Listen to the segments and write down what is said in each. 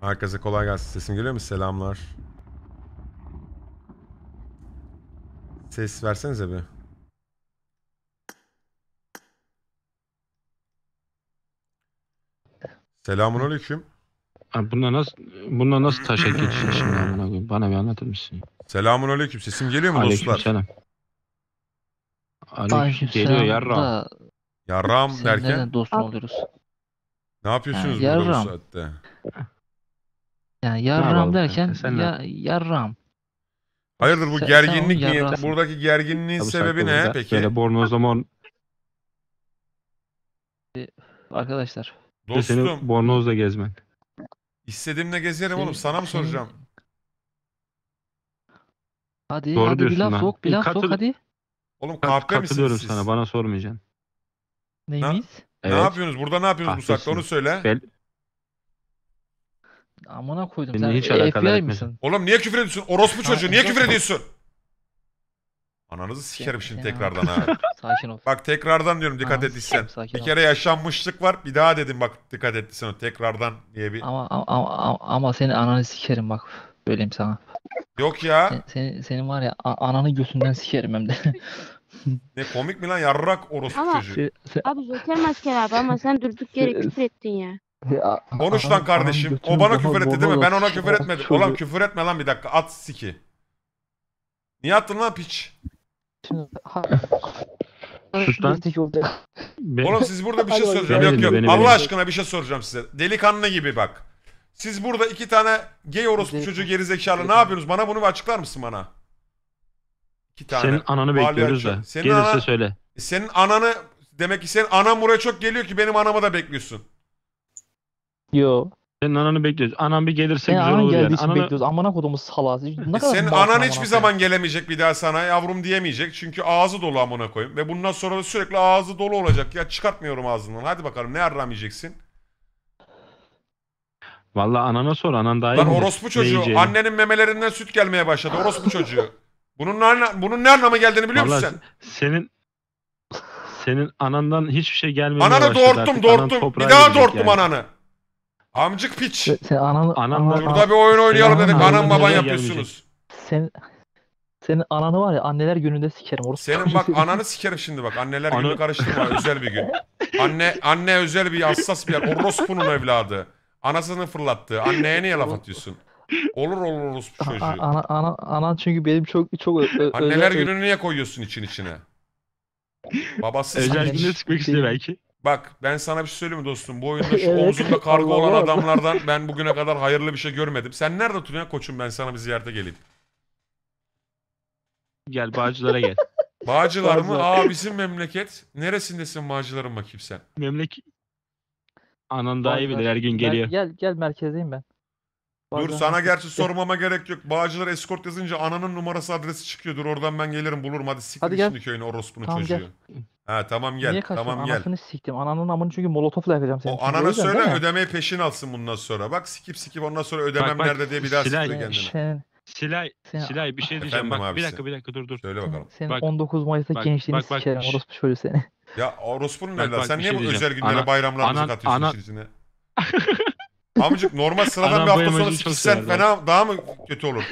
Herkese kolay gelsin. Sesim geliyor mu? Selamlar. Ses versenize bir. Selamünaleyküm. Bununla nasıl taşa geçiyor şimdi? Bana bir anlatır mısın? Selamünaleyküm. Sesim geliyor mu dostlar? Aleykümselam. Geliyor yarram. Yarram derken? Seninle dost oluyoruz. Ne yapıyorsunuz yani, burada bu saatte? Yani yarram derken ya, yarram. Hayırdır bu gerginlik mi? Buradaki gerginliğin sebebi ne peki? Böyle bornozlaman... Arkadaşlar. Dostum. Bornozla gezmek. İstediğimle gezerim oğlum. Sana mı soracağım? Hadi doğru hadi bir laf sok. Bir laf sok hadi. Oğlum kahpe misiniz siz? Sana, bana sormayacaksın. Neyimiz? Evet. Ne yapıyorsunuz? Burada ne yapıyorsunuz bu saatte? Onu söyle. Amına koydum. Beni sen hiç alakadar etmesin. Oğlum niye küfür ediyorsun? Orospu çocuğu niye küfür ediyorsun? Ananızı sikerim şimdi tekrardan ha. Sakin ol. Bak tekrardan diyorum dikkat ettiysen. Bir kere yaşanmışlık var. Bir daha dedim bak dikkat ettiysen tekrardan diye bir. Ama senin ananı sikerim bak. Böyleyim sana. Yok ya. Senin var ya ananı götünden sikerim hem de. Ne komik mi lan yarrak orospu çocuğu. Abi Joker maskeli abi ama sen durduk yere küfür ettin ya. Konuş lan kardeşim. O bana küfür etti değil mi? Ben ona küfür etmedim. Ulan küfür etme lan bir dakika. At siki. Niye attın lan piç? Sus lan. Oğlum siz burada bir şey soracağım. Yok yok. Allah aşkına bir şey soracağım size. Delikanlı gibi bak. Siz burada iki tane gay orospu çocuğu gerizekalı ne yapıyorsunuz? Bana bunu bir açıklar mısın bana? İki tane. Senin ananı bekliyoruz da. Gelirse söyle. Senin ananı demek ki senin anan buraya çok geliyor ki benim anama da bekliyorsun. Yo. Senin ananı bekliyoruz. Anan bir gelirse güzel olur yani. Ananı bekliyoruz. Amına kodumuz salak. Senin anan hiçbir zaman gelemeyecek bir daha sana yavrum diyemeyecek. Çünkü ağzı dolu amına koyayım. Ve bundan sonra da sürekli ağzı dolu olacak. Ya çıkartmıyorum ağzından. Hadi bakalım ne yarram yiyeceksin? Valla anana sor. Anan daha iyi. Lan orospu çocuğu. Annenin memelerinden süt gelmeye başladı. Orospu çocuğu. Bunun ne anlama geldiğini biliyor musun sen? Senin anandan hiçbir şey gelmeye başladı. Ananı doğurttum. Bir daha doğurttum ananı. Amcık piç. Burada bir oyun oynayalım dedik. Anam baban yapıyorsunuz. Senin ananı var ya anneler gününde sikerim. Orası senin bak ananı sikerim şimdi bak. Anneler günü karıştırma özel bir gün. Anne özel bir hassas bir yer. Orospu'nun evladı. Anasını fırlattı. Anneye niye laf atıyorsun? Olur orospu çocuğu. Anan çünkü benim çok anneler gününü niye koyuyorsun içine? Babası özel gününe çıkmak istiyor belki. Bak ben sana bir şey söyleyeyim mi dostum? Bu oyunda şu omzunda kargo olan adamlardan ben bugüne kadar hayırlı bir şey görmedim. Sen nerede oturuyorsun koçum? Ben sana bir ziyarete geleyim. Gel Bağcılar'a gel. Bağcılar mı? Aa bizim memleket. Neresindesin Bağcılar'ın bakayım sen? Memleket. Anan daha iyi bilir her gün geliyor. Gel merkezdeyim ben. Dur sana gerçi sormama gerek yok. Bağcılar eskort yazınca ananın numarası adresi çıkıyor. Dur oradan ben gelirim bulurum. Hadi siktir şimdi köyüne orospunun tamam, çocuğu. Gel. Ha tamam gel. Niye tamam gel. Anasını siktim. Ananın amını çünkü molotofla yakacağım seni. O anana söyle ödemeyi peşin alsın bundan sonra. Bak sikip ondan sonra ödemem bak, nerede diye bir daha siktir kendine. Silay bir şey diyeceğim. Bak, bir dakika dur. Söyle bakalım. Senin bak, 19 Mayıs'ta gençliğini sikerim. Orospu şöyle seni. Ya orospunun evladı. Sen niye bu özel günlere bayramlarımızı katıyorsun içine? Amcık normal sıradan bir hafta sonra sikişsen fena daha mı kötü olur?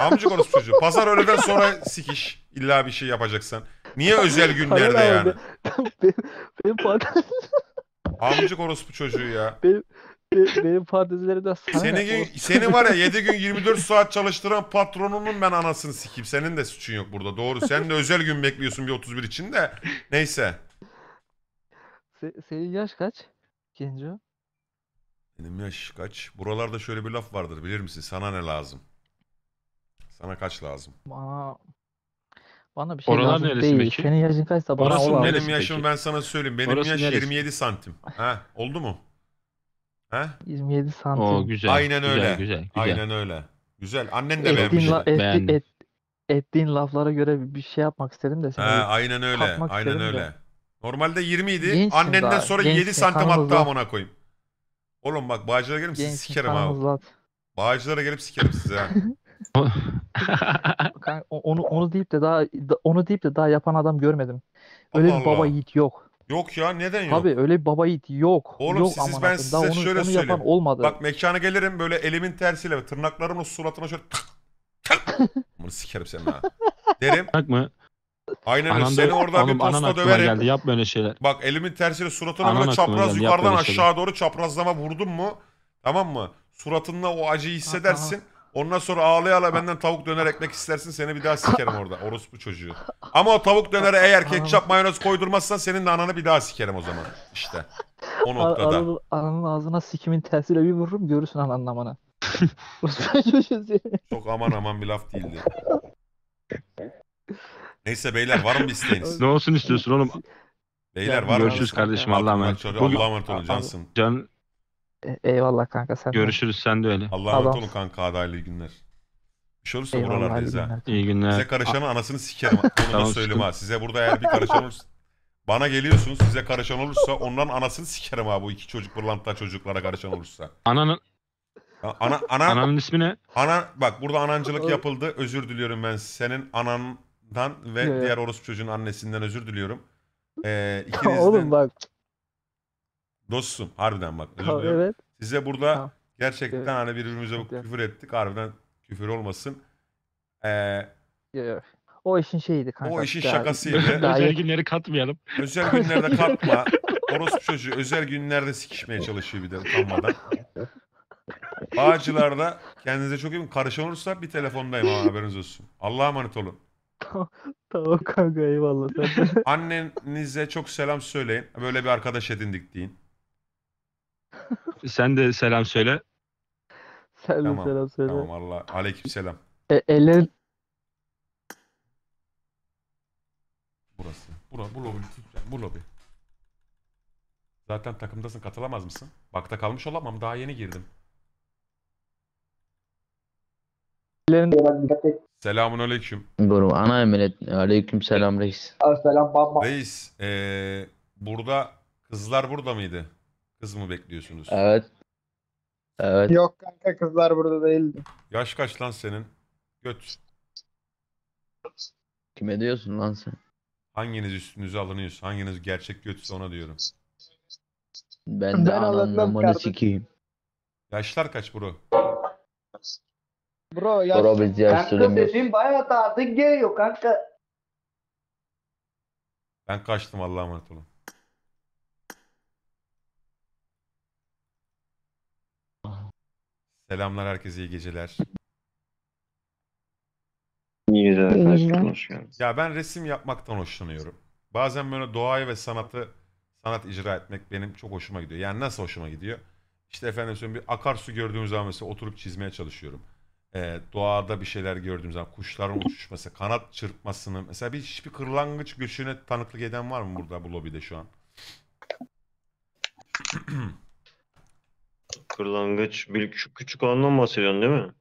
Amcık orası çocuğu. Pazar öğleden sonra sikiş. İlla bir şey yapacaksan. Niye özel günlerde yani? Benim fantezi... Amcık orospu çocuğu ya. Benim fantezilerimden sana... Seni var ya 7 gün 24 saat çalıştıran patronunun ben anasını sikeyim. Senin de suçun yok burada doğru. Sen de özel gün bekliyorsun bir 31 için de. Neyse. Senin yaş kaç? Genco? Benim yaş kaç? Buralarda şöyle bir laf vardır bilir misin? Sana ne lazım? Sana kaç lazım? Bana bir şey oralar lazım değil. Peki? Senin yaşın kaçsa bana o lazım. Benim yaşım ben sana söyleyeyim. Benim orası yaş neresi? 27 santim. Ha, oldu mu? Ha? 27 santim. Oo, güzel, aynen güzel, öyle. Güzel. Aynen öyle. Güzel. Annen de beğenmiş. Ettiğin laflara göre bir şey yapmak istedim de. Ha, aynen öyle. Aynen öyle. De. Normalde 20 idi. Gençsin annenden daha, sonra gençsin, 7 santim attı amına koyayım. Oğlum bak Bağcılar'a gelip sizi sikerim abi. Bağcılar'a gelip sikerim sizi ha. Onu deyip de daha yapan adam görmedim. Öyle Allah bir baba Allah. Yiğit yok. Yok ya, neden yok? Tabii öyle bir baba yiğit yok. Oğlum yok, siz, ben size daha şöyle söyleyeyim. Olmadı. Bak mekana gelirim böyle elimin tersiyle tırnaklarımla suratına şöyle bunu sikerim senin ha. Derim. Bakma. Aynen öyle. Seni orada oğlum, bir posta döverim. Geldi. Yapma öyle şeyler. Bak elimin tersiyle suratına anan böyle çapraz geldi. Yukarıdan aşağı şeyler. Doğru çaprazlama vurdun mu? Tamam mı? Suratında o acıyı hissedersin. Aha. Ondan sonra ağlayala benden tavuk döner ekmek istersin, seni bir daha sikerim orada. Orospu çocuğu. Ama o tavuk dönere eğer ketçap mayonez koydurmazsan senin de ananı bir daha sikerim o zaman. İşte. O noktada. Ananın ağzına sikimin tersiyle bir vururum, görürsün ananın amana. Çok aman aman bir laf değildi. Neyse beyler, var mı bir isteğiniz? Ne olsun istiyorsun oğlum? Beyler var mı? Görüşürüz kardeşim, Allah'a emanet. Allah'a emanet olun Cansın. Eyvallah kanka, sen görüşürüz, sen de öyle. Allah'a emanet olun kanka, adaylı günler. Bir şey olursa buralardayız ha. İyi günler. Size karışanı anasını sikerim. Onu tamam, da söyleyeyim ha. Size burada eğer bir karışan olursa bana geliyorsunuz, size karışan olursa ondan anasını sikerim ha, bu iki çocuk bırlanta çocuklara karışan olursa. Ananın Ananın ismi ne? Ana, bak burada anancılık yapıldı. Özür diliyorum ben senin anandan ve evet, diğer orospu çocuğun annesinden özür diliyorum. İkinizden... Oğlum bak. Dostum harbiden bak. Özür diliyorum. Evet. Size burada ha, gerçekten evet, hani birbirimize evet, küfür ettik. Harbiden küfür olmasın. Evet. O işin şeyiydi kanka. O işin şakasıydı. Özel günleri katmayalım. Özel günlerde katma. Orospu çocuğu özel günlerde sikişmeye çalışıyor bir de utanmadan. Bağcılarda kendinize çok iyi bakın. Karışan olursa bir telefondayım ama haberiniz olsun. Allah'a emanet olun. Tamam kanka, eyvallah. Annenize çok selam söyleyin. Böyle bir arkadaş edindik deyin. Sen de selam söyle. Sen de selam söyle. Tamam Allah. Aleyküm selam. Burası. Bu lobi. Bu lobi. Zaten takımdasın, katılamaz mısın? Bakta kalmış olamam. Daha yeni girdim. Selamun aleyküm. Buyurun ana emanet. Aleyküm selam reis. Selam baba. Reis, burada kızlar burada mıydı? Kız mı bekliyorsunuz? Evet. Evet. Yok kanka, kızlar burada değildi. Yaş kaç lan senin? Göt. Kime diyorsun lan sen? Hanginiz üstünüze alınıyorsa, hanginiz gerçek götse ona diyorum. Ben de anlamını sikiyim. Yaşlar kaç bro? Bro ya, kanka sesim bayağı tatil geliyor kanka. Ben kaçtım, Allah'a emanet olun. Selamlar herkese, iyi geceler. İyi geceler. Ya ben resim yapmaktan hoşlanıyorum. Bazen böyle doğayı ve sanat icra etmek benim çok hoşuma gidiyor. Yani nasıl hoşuma gidiyor? İşte efendim söyleyeyim, bir akarsu gördüğüm zaman mesela oturup çizmeye çalışıyorum. Doğada bir şeyler gördüğüm zaman, kuşların uçuşması, kanat çırpmasını, mesela hiçbir kırlangıç göçüne tanıklık eden var mı burada bu lobide şu an? Kırlangıç, küçük olandan bahsediyorsun değil mi?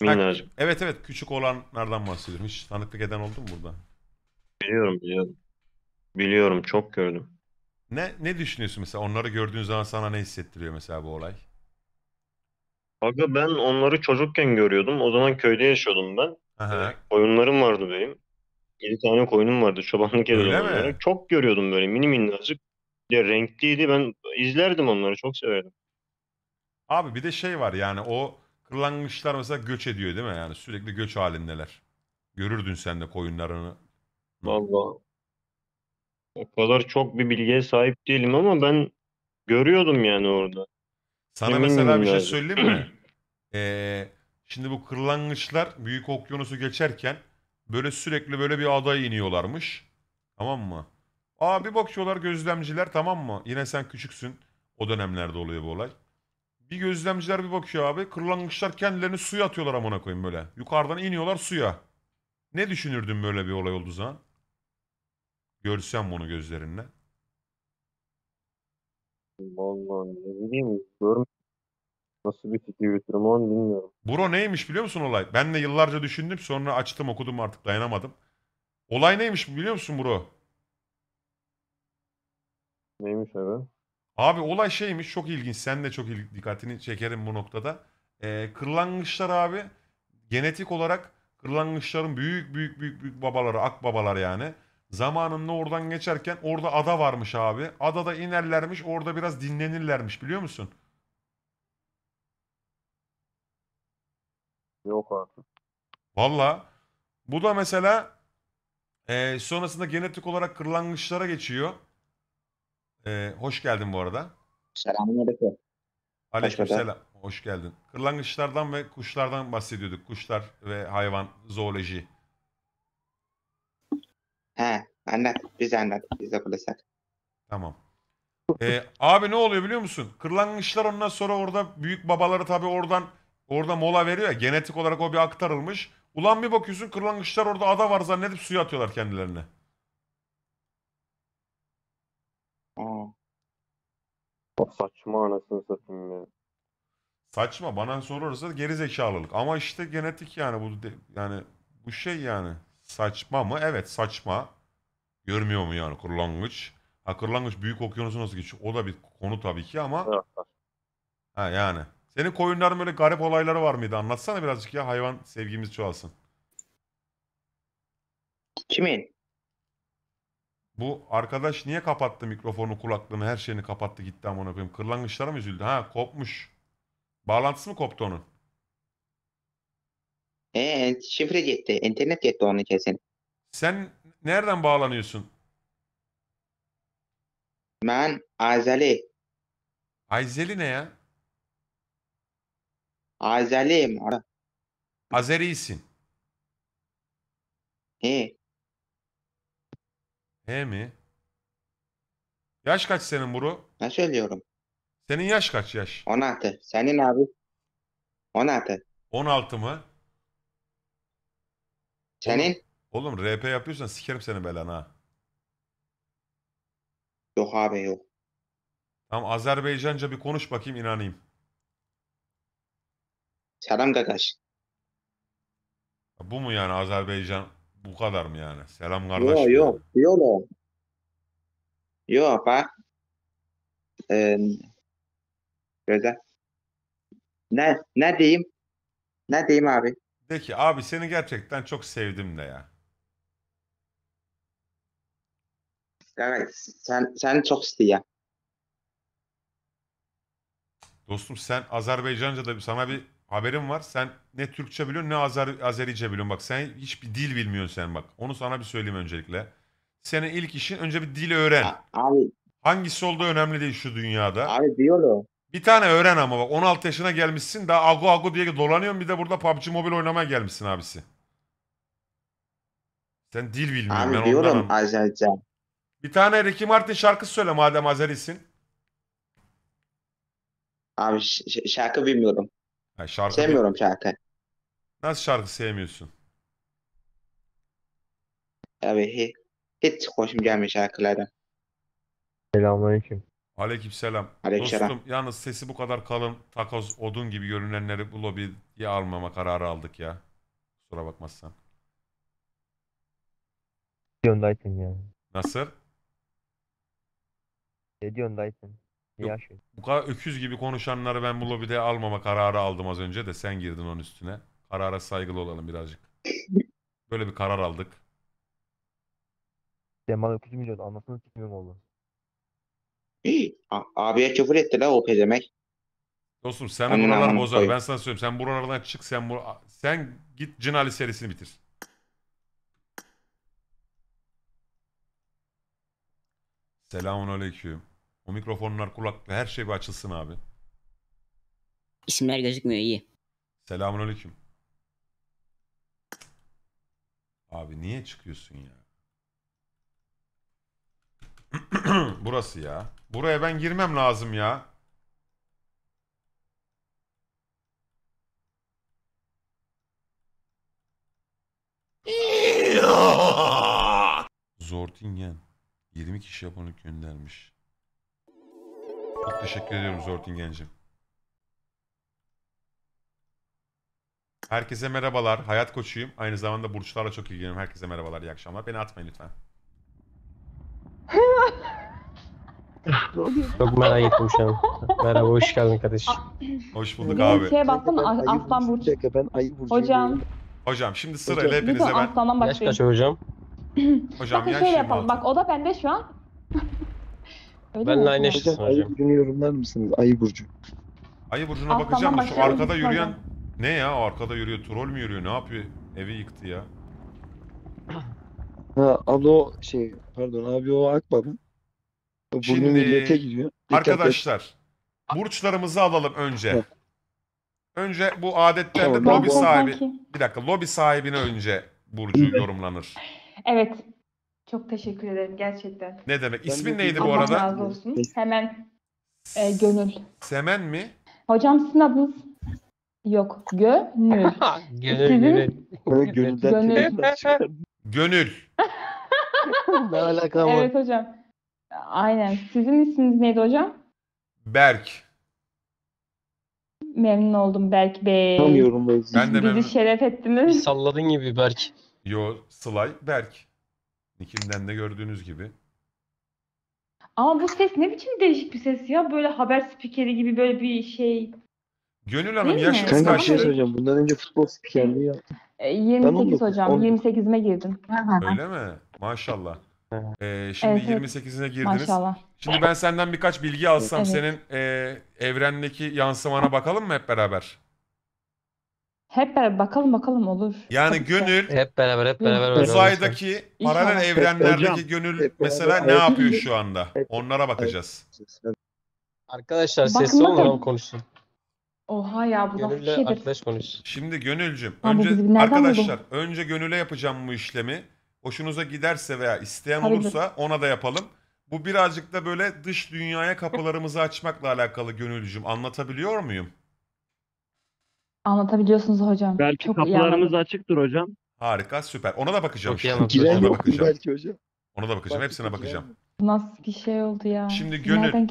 Minnacık. Evet evet, küçük olanlardan bahsediyorum. Hiç tanıklık eden oldu mu burada? Biliyorum. Biliyorum, çok gördüm. Ne düşünüyorsun mesela? Onları gördüğün zaman sana ne hissettiriyor mesela bu olay? Aga ben onları çocukken görüyordum. O zaman köyde yaşıyordum ben. Koyunlarım vardı benim. 7 tane koyunum vardı. Çobanlık ediyordum. Çok görüyordum böyle mini minnacık. Ya renkliydi. Ben izlerdim onları. Çok severdim. Abi bir de şey var yani, o kırlangıçlar mesela göç ediyor değil mi? Yani sürekli göç halindeler. Görürdün sen de koyunlarını. Vallahi. O kadar çok bir bilgiye sahip değilim ama ben görüyordum yani orada. Sana eminim mesela bir şey söyleyeyim mi? Şimdi bu kırlangıçlar Büyük Okyanusu geçerken böyle sürekli böyle bir adaya iniyorlarmış. Tamam mı? Aa bir bakıyorlar gözlemciler, tamam mı? Yine sen küçüksün. O dönemlerde oluyor bu olay. Bir gözlemciler bir bakıyor abi. Kırlangıçlar kendilerini suya atıyorlar amına koyayım böyle. Yukarıdan iniyorlar suya. Ne düşünürdün böyle bir olay olduğu zaman? Görsem bunu gözlerinle. Vallahi ne bileyim, görmüyorum. Nasıl bir fikir götürüm onu bilmiyorum. Bro neymiş biliyor musun olay? Ben de yıllarca düşündüm, sonra açtım okudum, artık dayanamadım. Olay neymiş biliyor musun bro? Neymiş abi? Abi olay şeymiş, çok ilginç. Sen de çok dikkatini çekerim bu noktada. Kırlangıçlar abi genetik olarak, kırlangıçların büyük babaları, akbabalar yani. Zamanında oradan geçerken orada ada varmış abi. Adada inerlermiş, orada biraz dinlenirlermiş, biliyor musun? Yok artık. Valla. Bu da mesela sonrasında genetik olarak kırlangıçlara geçiyor. Hoş geldin bu arada. Selamünaleyküm. Aleykümselam. Hoş geldin. Kırlangıçlardan ve kuşlardan bahsediyorduk. Kuşlar ve hayvan, zooloji. He, anlat. Biz de konuşsak. Tamam. Abi ne oluyor biliyor musun? Kırlangıçlar ondan sonra orada büyük babaları tabii orada mola veriyor ya. Genetik olarak o bir aktarılmış. Ulan bir bakıyorsun kırlangıçlar orada ada var zannedip suya atıyorlar kendilerine. Saçma anasını satayım ya. Saçma, bana sorarsa gerizekalılık. Ama işte genetik yani bu şey yani. Saçma mı? Evet, saçma. Görmüyor mu yani kırlangıç? Ha, kırlangıç büyük okyanusu nasıl geçiyor? O da bir konu tabii ki ama. Evet. Ha yani. Senin koyunların böyle garip olayları var mıydı? Anlatsana birazcık ya, hayvan sevgimiz çoğalsın. Kimin? Bu arkadaş niye kapattı mikrofonu, kulaklığını, her şeyini kapattı gitti amına koyayım. Kırlangıçlara mı üzüldü? Ha, kopmuş. Bağlantısı mı koptu onun? Şifre gitti. İnternet gitti onun kesin. Sen nereden bağlanıyorsun? Ben Azali. Azali ne ya? Azali'yim. Azeri'sin. He mi? Yaş kaç senin buru? Ne söylüyorum? Senin yaş kaç yaş? 16. Senin abi? 16. 16 mı? Senin? Oğlum RP yapıyorsan sikerim seni belan ha. Yok abi yok. Tamam, Azerbaycanca bir konuş bakayım, inanayım. Selam kardeş. Bu mu yani Azerbaycan? Bu kadar mı yani? Selam kardeş. Yok yok. Yok. Yok bak. Güzel. Ne diyeyim? Ne diyeyim abi? De ki abi seni gerçekten çok sevdim de ya. Evet. Seni çok istiyor. Dostum sen Azerbaycanca'da sana bir haberim var. Sen ne Türkçe biliyorsun ne Azerice biliyorsun. Bak sen hiçbir dil bilmiyorsun sen bak. Onu sana bir söyleyeyim öncelikle. Senin ilk işin önce bir dil öğren. Abi. Hangisi olduğu önemli değil şu dünyada. Abi diyorum. Bir tane öğren ama bak 16 yaşına gelmişsin daha agu diye dolanıyorsun, bir de burada PUBG Mobile oynamaya gelmişsin abisi. Sen dil bilmiyorsun. Abi ben diyorum Azerice. Bir tane Ricky Martin şarkısı söyle madem Azerisin. Abi şarkı bilmiyorum. Yani şarkı sevmiyorum değil. Şarkı. Nasıl şarkı sevmiyorsun? Abi hiç hoşum gelmiyor şarkılardan. Selamünaleyküm. Aleykümselam. Aleykümselam. Dostum yalnız sesi bu kadar kalın, takoz, odun gibi görünenleri bu lobiye almama kararı aldık ya. Kusura bakmazsan. Diyondaydın ya. Nasıl? Diyondaydın. Yok, bu kadar öküz gibi konuşanları ben bu lobide almama kararı aldım az önce de, sen girdin onun üstüne. Karara saygılı olalım birazcık. Böyle bir karar aldık. Cemal öküz mü diyordu? Anlatını tutmuyor mu oğlum? Abiye küfür etti la o pezemek. Dostum sen buralar bozar. Koyun. Ben sana söyleyeyim. Sen buralardan çık. Sen git Cin Ali serisini bitir. Selamünaleyküm. O mikrofonlar, kulaklık, her şey bir açılsın abi. İsimler gözükmüyor iyi. Selamünaleyküm. Abi niye çıkıyorsun ya? Burası ya. Buraya ben girmem lazım ya. Zortingen 20 kişi abonelik göndermiş. Çok teşekkür ediyorum Zortingen'cim. Herkese merhabalar. Hayat koçuyum. Aynı zamanda burçlarla çok ilgileniyorum. Herkese merhabalar. İyi akşamlar. Beni atmayın lütfen. Çok merak ettim şu an. Merhaba, hoş geldin kardeşim. Hoş bulduk abi. Şeye baksana, aslan burcu. Ben ayı burcuyum. Hocam. Hocam şimdi sırayla hepinize ben... Yaş kaç hocam? Hocam bakın şöyle yapalım. Bak o da bende şu an. Benle aynı eşitsin hocam. Ayı burcunu yorumlar mısınız? Ayı burcu. Ayı burcuna bakacağım da şu arkada yürüyen... Ne ya? Arkada yürüyor. Troll mü yürüyor? Ne yapıyor? Evi yıktı ya. Ha abi o şey... Pardon abi o akbaba. Şimdi millete gidiyor. Arkadaşlar. Burçlarımızı alalım önce. Evet. Önce bu adetlerde evet, lobi sahibi... Sanki. Bir dakika. Lobi sahibine önce burcu yorumlanır. Evet. Çok teşekkür ederim gerçekten. Ne demek? İsmin neydi bu arada? Allah razı olsun. Hemen Gönül. Semen mi? Hocam sizin adınız? Yok. Gönül. Gönül. Gönül. Gönül. Ne alaka var? Evet hocam. Aynen. Sizin isminiz neydi hocam? Berk. Memnun oldum Berk Bey. Tanıyorum ben sizi. Bizi şeref ettiniz. Bir salladın gibi Berk. Yo, Sılay Berk. Nikimden de gördüğünüz gibi. Ama bu ses ne biçim değişik bir ses ya. Böyle haber spikeri gibi böyle bir şey. Gönül Hanım yaşınız kaç? Kanka bir şey söyleyeceğim. Bundan önce futbol spikerliği yaptım. 28 hocam. 28'ime girdim. Öyle mi? Maşallah. Şimdi evet, 28'ine girdiniz. Maşallah. Şimdi ben senden birkaç bilgi alsam evet, senin evrendeki yansımana bakalım mı hep beraber? Hep beraber bakalım olur. Yani Gönül hep beraber uzaydaki paralel evrenlerdeki hocam, Gönül mesela ne yapıyor şu anda? Onlara bakacağız. Arkadaşlar sesli olmadan konuşsun. Oha ya bu da bir şeydir. Arkadaş konuş. Şimdi Gönülcüm önce arkadaşlar önce Gönül'e yapacağım bu işlemi. Hoşunuza giderse veya isteyen olursa ona da yapalım. Bu birazcık da böyle dış dünyaya kapılarımızı açmakla alakalı Gönülcüm. Anlatabiliyor muyum? Anlatabiliyorsunuz hocam. Belki çok kapılarımız açıktır hocam. Harika, süper. Ona da bakacağım. Ona da bakacağım. Hepsine bakacağım. Nasıl bir şey oldu ya? Şimdi Gönül,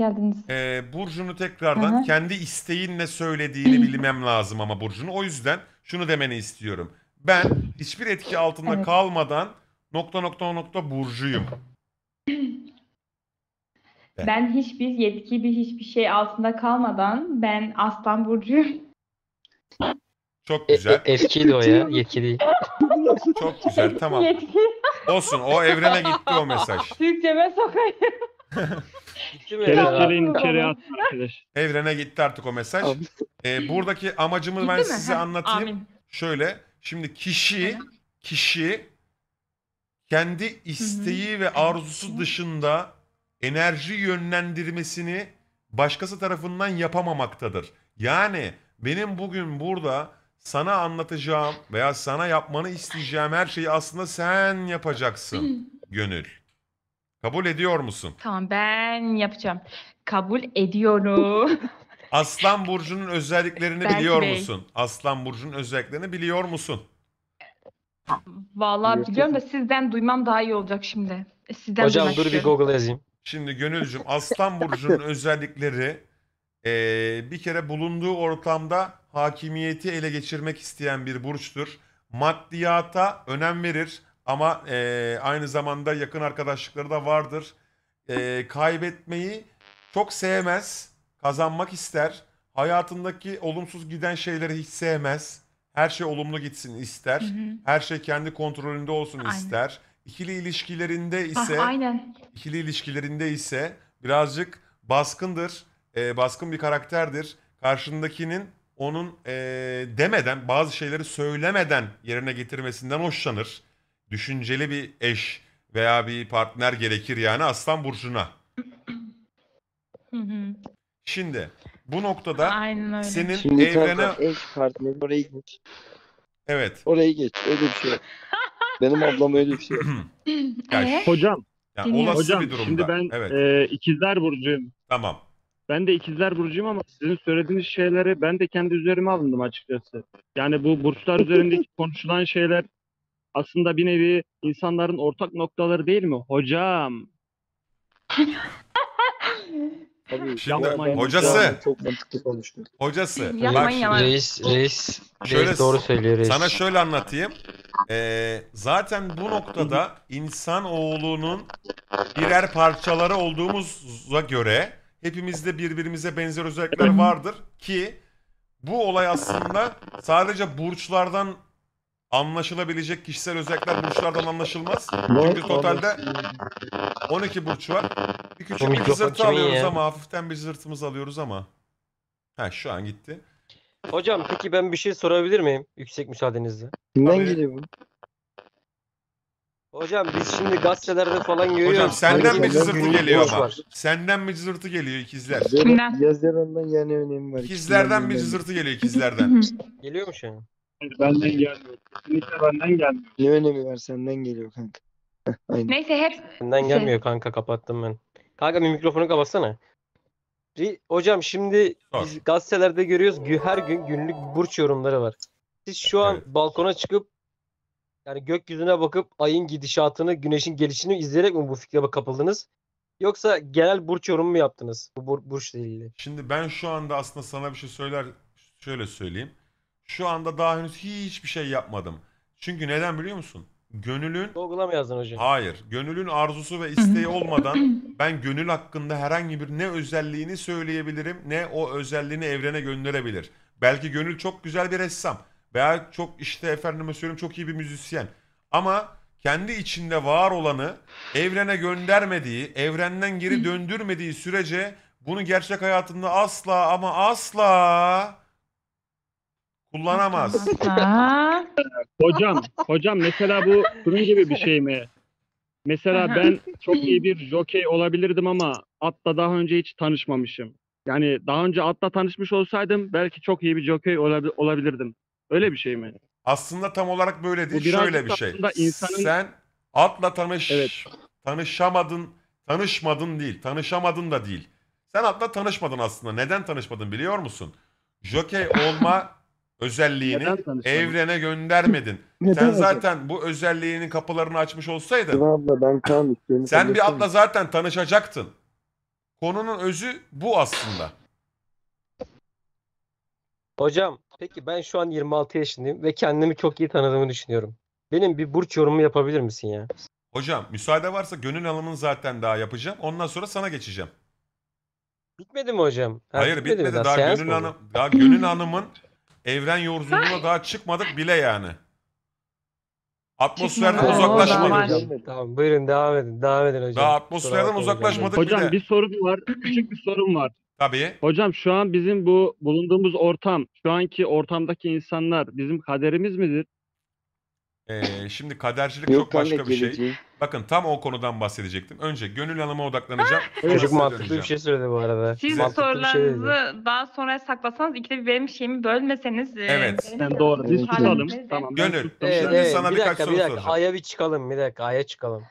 burcunu tekrardan kendi isteğinle söylediğini bilmem lazım ama burcunu. O yüzden şunu demeni istiyorum. Ben hiçbir etki altında kalmadan ... burcuyum. Ben hiçbir yetki hiçbir şey altında kalmadan ben Aslan burcuyum. Çok güzel. Etkili o ya. Yetkili. Çok güzel. Tamam. Yetki. Olsun. O evrene gitti o mesaj. Türkçeme sokayım. Evrene gitti artık o mesaj. Buradaki amacımı ben size anlatayım. Amin. Şöyle. Şimdi kişi kendi isteği ve arzusu dışında enerji yönlendirmesini başkası tarafından yapamamaktadır. Yani benim bugün burada sana anlatacağım veya sana yapmanı isteyeceğim her şeyi aslında sen yapacaksın Gönül. Kabul ediyor musun? Tamam ben yapacağım. Kabul ediyorum. Aslan burcunun özelliklerini biliyor musun? Aslan burcunun özelliklerini biliyor musun? Vallahi biliyorum da sizden duymam daha iyi olacak şimdi. Sizden hocam dur bir Google yazayım. Şimdi Gönülcüğüm Aslan burcunun özellikleri bir kere bulunduğu ortamda hakimiyeti ele geçirmek isteyen bir burçtur. Maddiyata önem verir ama aynı zamanda yakın arkadaşlıkları da vardır. Kaybetmeyi çok sevmez, kazanmak ister. Hayatındaki olumsuz giden şeyleri hiç sevmez. Her şey olumlu gitsin ister. Her şey kendi kontrolünde olsun ister. İkili ilişkilerinde ise birazcık baskındır. Baskın bir karakterdir. Karşındakinin onun demeden, bazı şeyleri söylemeden yerine getirmesinden hoşlanır. Düşünceli bir eş veya bir partner gerekir yani Aslan burcuna. Şimdi bu noktada senin şimdi evrene... Eş partneri oraya geç. Evet. Oraya geç. Öyle bir şey. Benim ablam öyle bir şey. Hocam. Yani olası hocam, bir durumda. Şimdi ben ikizler burcuyum. Tamam. Ben de ikizler burcuyum ama sizin söylediğiniz şeyleri ben de kendi üzerime alındım açıkçası. Yani bu burçlar üzerindeki konuşulan şeyler aslında bir nevi insanların ortak noktaları değil mi? Hocam. Tabii, şimdi hocası. Reis doğru söylüyor reis. Sana şöyle anlatayım. Zaten bu noktada insanoğlunun birer parçaları olduğumuza göre hepimizde birbirimize benzer özellikler vardır ki bu olay aslında sadece burçlardan anlaşılabilecek kişisel özellikler burçlardan anlaşılmaz. Çünkü totalde 12 burç var. Bir küçük bir zırt alıyoruz ama hafiften bir zırtımızı alıyoruz ama. Ha şu an gitti. Hocam peki ben bir şey sorabilir miyim? Yüksek müsaadenizle. Kimden geliyor bu? Hocam biz şimdi gazetelerde falan görüyoruz. Hocam senden mi cızırtı geliyor ama? Senden mi cızırtı geliyor ikizler? Kimden? Yazarından yani önemi var. İkizlerden bir cızırtı geliyor ikizlerden. Geliyor mu şu an? Benden gelmiyor. Kesinlikle benden gelmiyor. Ne önemi var, senden geliyor kanka. Aynen. Neyse hep. Senden gelmiyor kanka, kapattım ben. Kanka bir mikrofonu kapatsana. Hocam şimdi biz gazetelerde görüyoruz her gün günlük burç yorumları var. Siz şu an balkona çıkıp yani gökyüzüne bakıp ayın gidişatını, güneşin gelişini izleyerek mi bu fikre kapıldınız? Yoksa genel burç yorumu mu yaptınız bu burçla ilgili? Şimdi ben şu anda aslında sana bir şey şöyle söyleyeyim. Şu anda daha henüz hiçbir şey yapmadım. Çünkü neden biliyor musun? Gönülün... Sorgulama yazdın hocam. Hayır. Gönülün arzusu ve isteği olmadan ben gönül hakkında herhangi bir ne özelliğini söyleyebilirim ne o özelliğini evrene gönderebilir. Belki gönül çok güzel bir ressam. Veya çok işte efendime söyleyeyim çok iyi bir müzisyen. Ama kendi içinde var olanı evrene göndermediği, evrenden geri döndürmediği sürece bunu gerçek hayatında asla ama asla kullanamaz. Hocam mesela bu bunun gibi bir şey mi? Mesela ben çok iyi bir jokey olabilirdim ama atla daha önce hiç tanışmamışım. Yani daha önce atla tanışmış olsaydım belki çok iyi bir jokey olabilirdim. Öyle bir şey mi? Aslında tam olarak böyle değil. Şöyle bir şey. Insanın... Sen atla tanışamadın da değil. Sen atla tanışmadın aslında. Neden tanışmadın biliyor musun? Jokey olma özelliğini evrene göndermedin. Sen zaten bu özelliğinin kapılarını açmış olsaydın sen bir atla zaten tanışacaktın. Konunun özü bu aslında. Hocam peki ben şu an 26 yaşındayım ve kendimi çok iyi tanıdığımı düşünüyorum. Benim bir burç yorumu yapabilir misin ya? Hocam müsaade varsa Gönül Hanım'ın zaten daha yapacağım. Ondan sonra sana geçeceğim. Bitmedi mi hocam? Hayır bitmedi. Daha Gönül Hanım'ın evren yolculuğuna daha çıkmadık bile yani. Atmosferden uzaklaşmadık. Tamam buyurun devam edin hocam. Daha atmosferden uzaklaşmadık bile. Hocam bir sorum var. Küçük bir sorum var. Tabii. Hocam şu an bizim bu bulunduğumuz ortam, şu anki ortamdaki insanlar bizim kaderimiz midir? Şimdi kadercilik çok başka bir şey. Bakın tam o konudan bahsedecektim. Önce Gönül Hanım'a odaklanacağım. Çocuk mantıklı bir şey söyledi bu arada. Siz sorularınızı daha sonra saklasanız, ikide bir benim şeyimi bölmeseniz. Evet. Doğru. Biz tutalım. Tamam. Gönül. Şimdi sana birkaç soru soracağım. Aya bir çıkalım. Bir dakika. Aya çıkalım.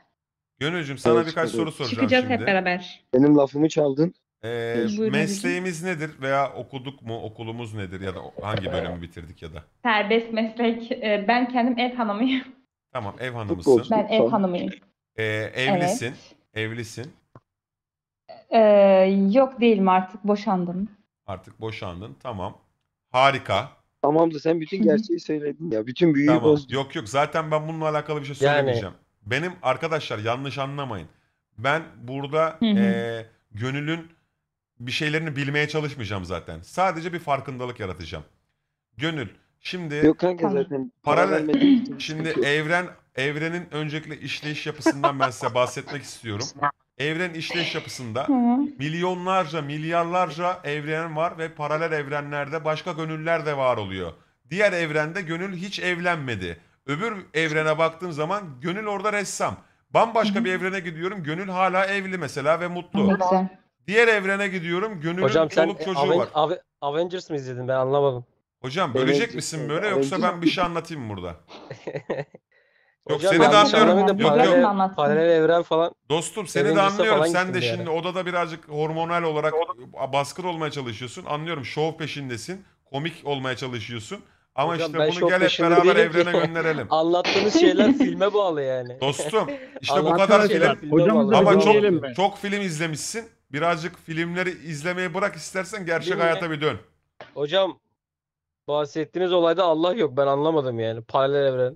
Gönülcüm sana birkaç soru soracağım şimdi. Çıkacağız hep beraber. Benim lafımı çaldın. Mesleğimiz nedir veya okuduk mu, okulumuz nedir ya da hangi bölümü bitirdik ya da? Serbest meslek. Ben kendim ev hanımıyım. Tamam, ev hanımısın. Ben ev hanımıyım. Evlisin. Evet. Evlisin. Yok değilim, artık boşandım. Artık boşandın, tamam. Harika. Tamamdır, sen bütün gerçeği söyledin ya, bütün büyüyü bozdun. Yok zaten ben bununla alakalı bir şey söylemeyeceğim. Yani... Benim arkadaşlar yanlış anlamayın. Ben burada Gönül'ün bir şeylerini bilmeye çalışmayacağım zaten. Sadece bir farkındalık yaratacağım. Gönül, şimdi yok kanka zaten şimdi evrenin öncelikle işleyiş yapısından ben size bahsetmek istiyorum. Evren işleyiş yapısında milyonlarca, milyarlarca evren var ve paralel evrenlerde başka gönüller de var oluyor. Diğer evrende gönül hiç evlenmedi. Öbür evrene baktığım zaman gönül orada ressam. Bambaşka bir evrene gidiyorum. Gönül hala evli mesela ve mutlu. Diğer evrene gidiyorum. Gönül'ün çoluk çocuğu var. Avengers mi izledin? Ben anlamadım. Hocam bölecek misin böyle yoksa ben bir şey anlatayım burada? Yok hocam, seni de anlıyorum. Yok. Paralel evren falan. Dostum seni de anlıyorum. Sen de şimdi odada birazcık hormonal olarak baskın olmaya çalışıyorsun. Anlıyorum, şov peşindesin. Komik olmaya çalışıyorsun. Ama hocam, işte bunu gel hep beraber evrene gönderelim. Anlattığınız şeyler filme bağlı yani. Dostum işte bu kadar film. Hocam, ama çok film izlemişsin. Birazcık filmleri izlemeyi bırak istersen, gerçek hayata bir dön. Hocam bahsettiğiniz olayda Allah yok, ben anlamadım yani. Paralel evren.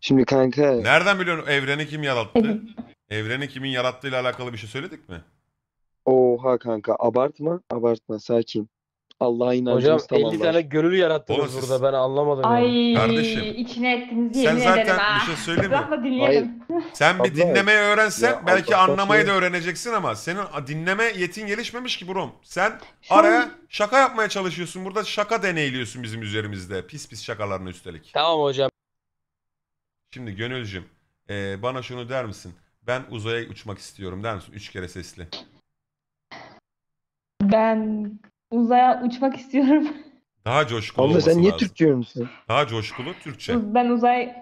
Şimdi kanka. Nereden biliyorsun evreni kim yarattı? Evreni kimin yarattığıyla alakalı bir şey söyledik mi? Oha kanka abartma sakin. Allah'a inancımız hocam, tam 50 Allah tane gönül yarattınız oğlum, burada siz... ben anlamadım. Ay yani. Kardeşim, içine ettiniz, yemin ederim ha. Sen zaten bir şey söyleyeyim mi? Sen bir dinlemeyi öğrensen ya, belki anlamayı da öğreneceksin ama senin dinleme yetin gelişmemiş ki brom. Sen şu araya an... şaka yapmaya çalışıyorsun, burada şaka deneyliyorsun bizim üzerimizde. Pis pis şakalarına üstelik. Tamam hocam. Şimdi Gönülcüm bana şunu der misin? Ben uzaya uçmak istiyorum der misin? 3 kere sesli. Ben... uzaya uçmak istiyorum. Daha coşkulu olması lazım. Sen niye Türkçe yorumlusun? Daha coşkulu Türkçe. Ben uzay...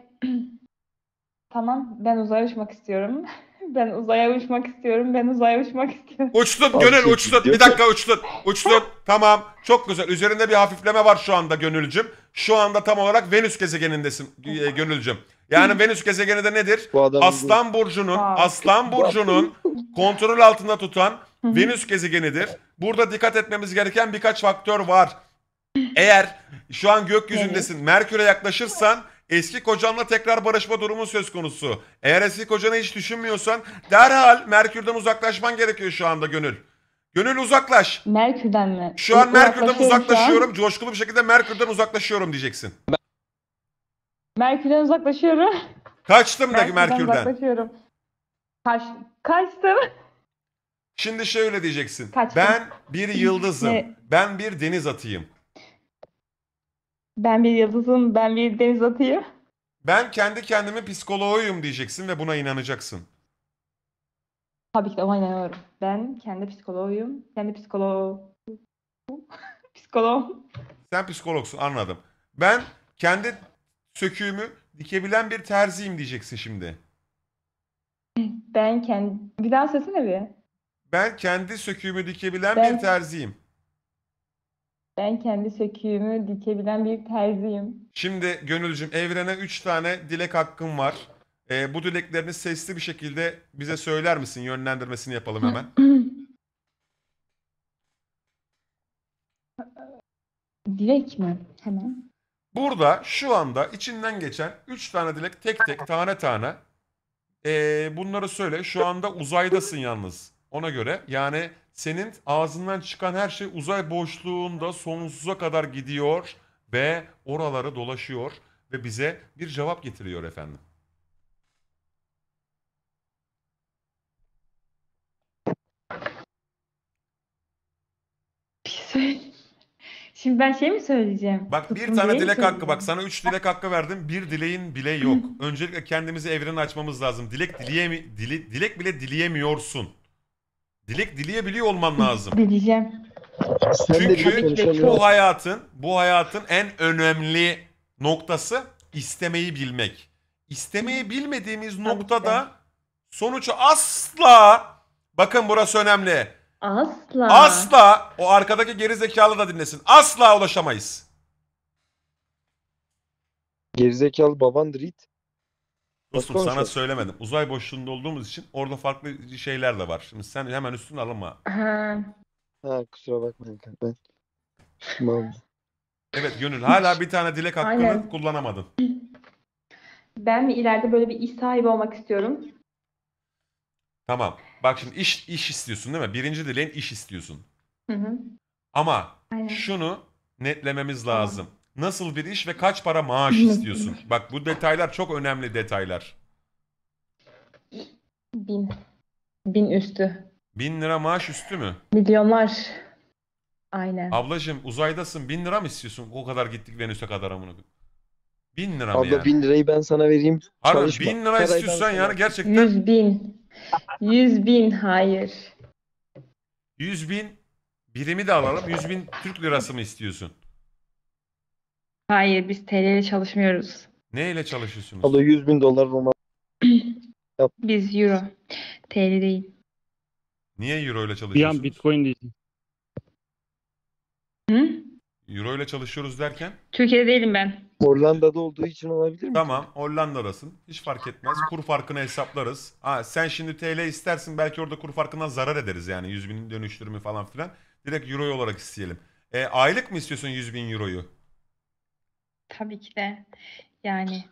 Tamam, ben uzaya uçmak istiyorum. Ben uzaya uçmak istiyorum. Ben uzaya uçmak istiyorum. Uçtun Gönül, uçtun. Bir dakika uçtun. Uçtun. Tamam. Çok güzel. Üzerinde bir hafifleme var şu anda Gönülcüm. Şu anda tam olarak Venüs gezegenindesin Gönülcüm. Yani Venüs gezegeni de nedir? Aslan burcunun, Aslan burcunun kontrol altında tutan Venüs gezegenidir. Burada dikkat etmemiz gereken birkaç faktör var. Eğer şu an gökyüzündesin, Merkür'e yaklaşırsan eski kocanla tekrar barışma durumu söz konusu. Eğer eski kocanı hiç düşünmüyorsan derhal Merkür'den uzaklaşman gerekiyor şu anda Gönül. Gönül uzaklaş. Merkür'den mi? Şu an Merkür'den uzaklaşıyorum. Coşkulu bir şekilde Merkür'den uzaklaşıyorum diyeceksin. Merkür'den uzaklaşıyorum. Kaçtım da Merkür'den. Kaçtım. Şimdi şöyle diyeceksin. Kaçtım. Ben bir yıldızım. Ben bir deniz atayım. Ben bir yıldızım. Ben bir deniz atayım. Ben kendi kendime psikoloğuyum diyeceksin ve buna inanacaksın. Tabii ki de ona inanıyorum. Ben kendi psikoloğuyum. Kendi psikoloğum. Psikoloğum. Sen psikologsun, anladım. Ben kendi söküğümü dikebilen bir terziyim diyeceksin şimdi. Ben kendi... Bir daha söylesene bir. Ben kendi söküğümü dikebilen bir terziyim. Ben kendi söküğümü dikebilen bir terziyim. Şimdi Gönülcüm, evrene 3 tane dilek hakkın var. Bu dileklerini sesli bir şekilde bize söyler misin? Yönlendirmesini yapalım hemen. Dilek mi? Hemen. Burada şu anda içinden geçen 3 tane dilek tek tek tane tane. Bunları söyle. Şu anda uzaydasın yalnız. Ona göre yani senin ağzından çıkan her şey uzay boşluğunda sonsuza kadar gidiyor ve oraları dolaşıyor ve bize bir cevap getiriyor efendim. Şimdi ben şey mi söyleyeceğim? Bak tuttum bir tane dilek hakkı. Bak sana 3 dilek hakkı verdim. Bir dileğin bile yok. Öncelikle kendimizi evrene açmamız lazım. Dilek bile dileyemiyorsun. Dilek dileyebiliyor olman lazım. Dileyeceğim. Çünkü bu hayatın en önemli noktası istemeyi bilmek. İstemeyi bilmediğimiz noktada sonucu asla, bakın burası önemli. Asla. Asla, o arkadaki gerizekalı da dinlesin. Asla ulaşamayız. Gerizekalı babandır it. Dostum sana söylemedim. Uzay boşluğunda olduğumuz için orada farklı şeyler de var. Şimdi sen hemen üstüne alınma. Ha, kusura bakmayın. Ben... Evet Gönül, hala bir tane dilek hakkını kullanamadın. Ben mi ileride böyle bir iş sahibi olmak istiyorum? Tamam. Bak şimdi iş istiyorsun değil mi? Birinci dileğin iş istiyorsun. Hı. Ama şunu netlememiz lazım. Nasıl bir iş ve kaç para maaş istiyorsun? Bak bu detaylar çok önemli detaylar. 1000 üstü. 1000 lira maaş üstü mü? Milyonlar. Aynen. Ablacığım uzaydasın, 1000 lira mı istiyorsun? O kadar gittik Venüs'e kadar amına. 1000 lira mı abla yani? 1000 lirayı ben sana vereyim. Abi 1000 lira kadar istiyorsan yani gerçekten. 100.000. 100.000 hayır. 100.000 birimi de alalım. 100.000 Türk lirası mı istiyorsun? Hayır, biz TL ile çalışmıyoruz. Ne ile çalışıyorsunuz? Valla $100.000 olmaz. Biz euro. TL değil. Niye euro ile çalışıyorsunuz? Bir an bitcoin değil. Hı? Euro ile çalışıyoruz derken? Türkiye'de değilim ben. Hollanda'da olduğu için olabilir mi? Tamam, Hollanda'dasın. Hiç fark etmez. Kur farkını hesaplarız. Ha, sen şimdi TL istersin, belki orada kur farkından zarar ederiz yani. 100.000'in dönüştürümü falan filan. Direkt euro olarak isteyelim. Aylık mı istiyorsun 100.000 euroyu? Tabii ki de yani.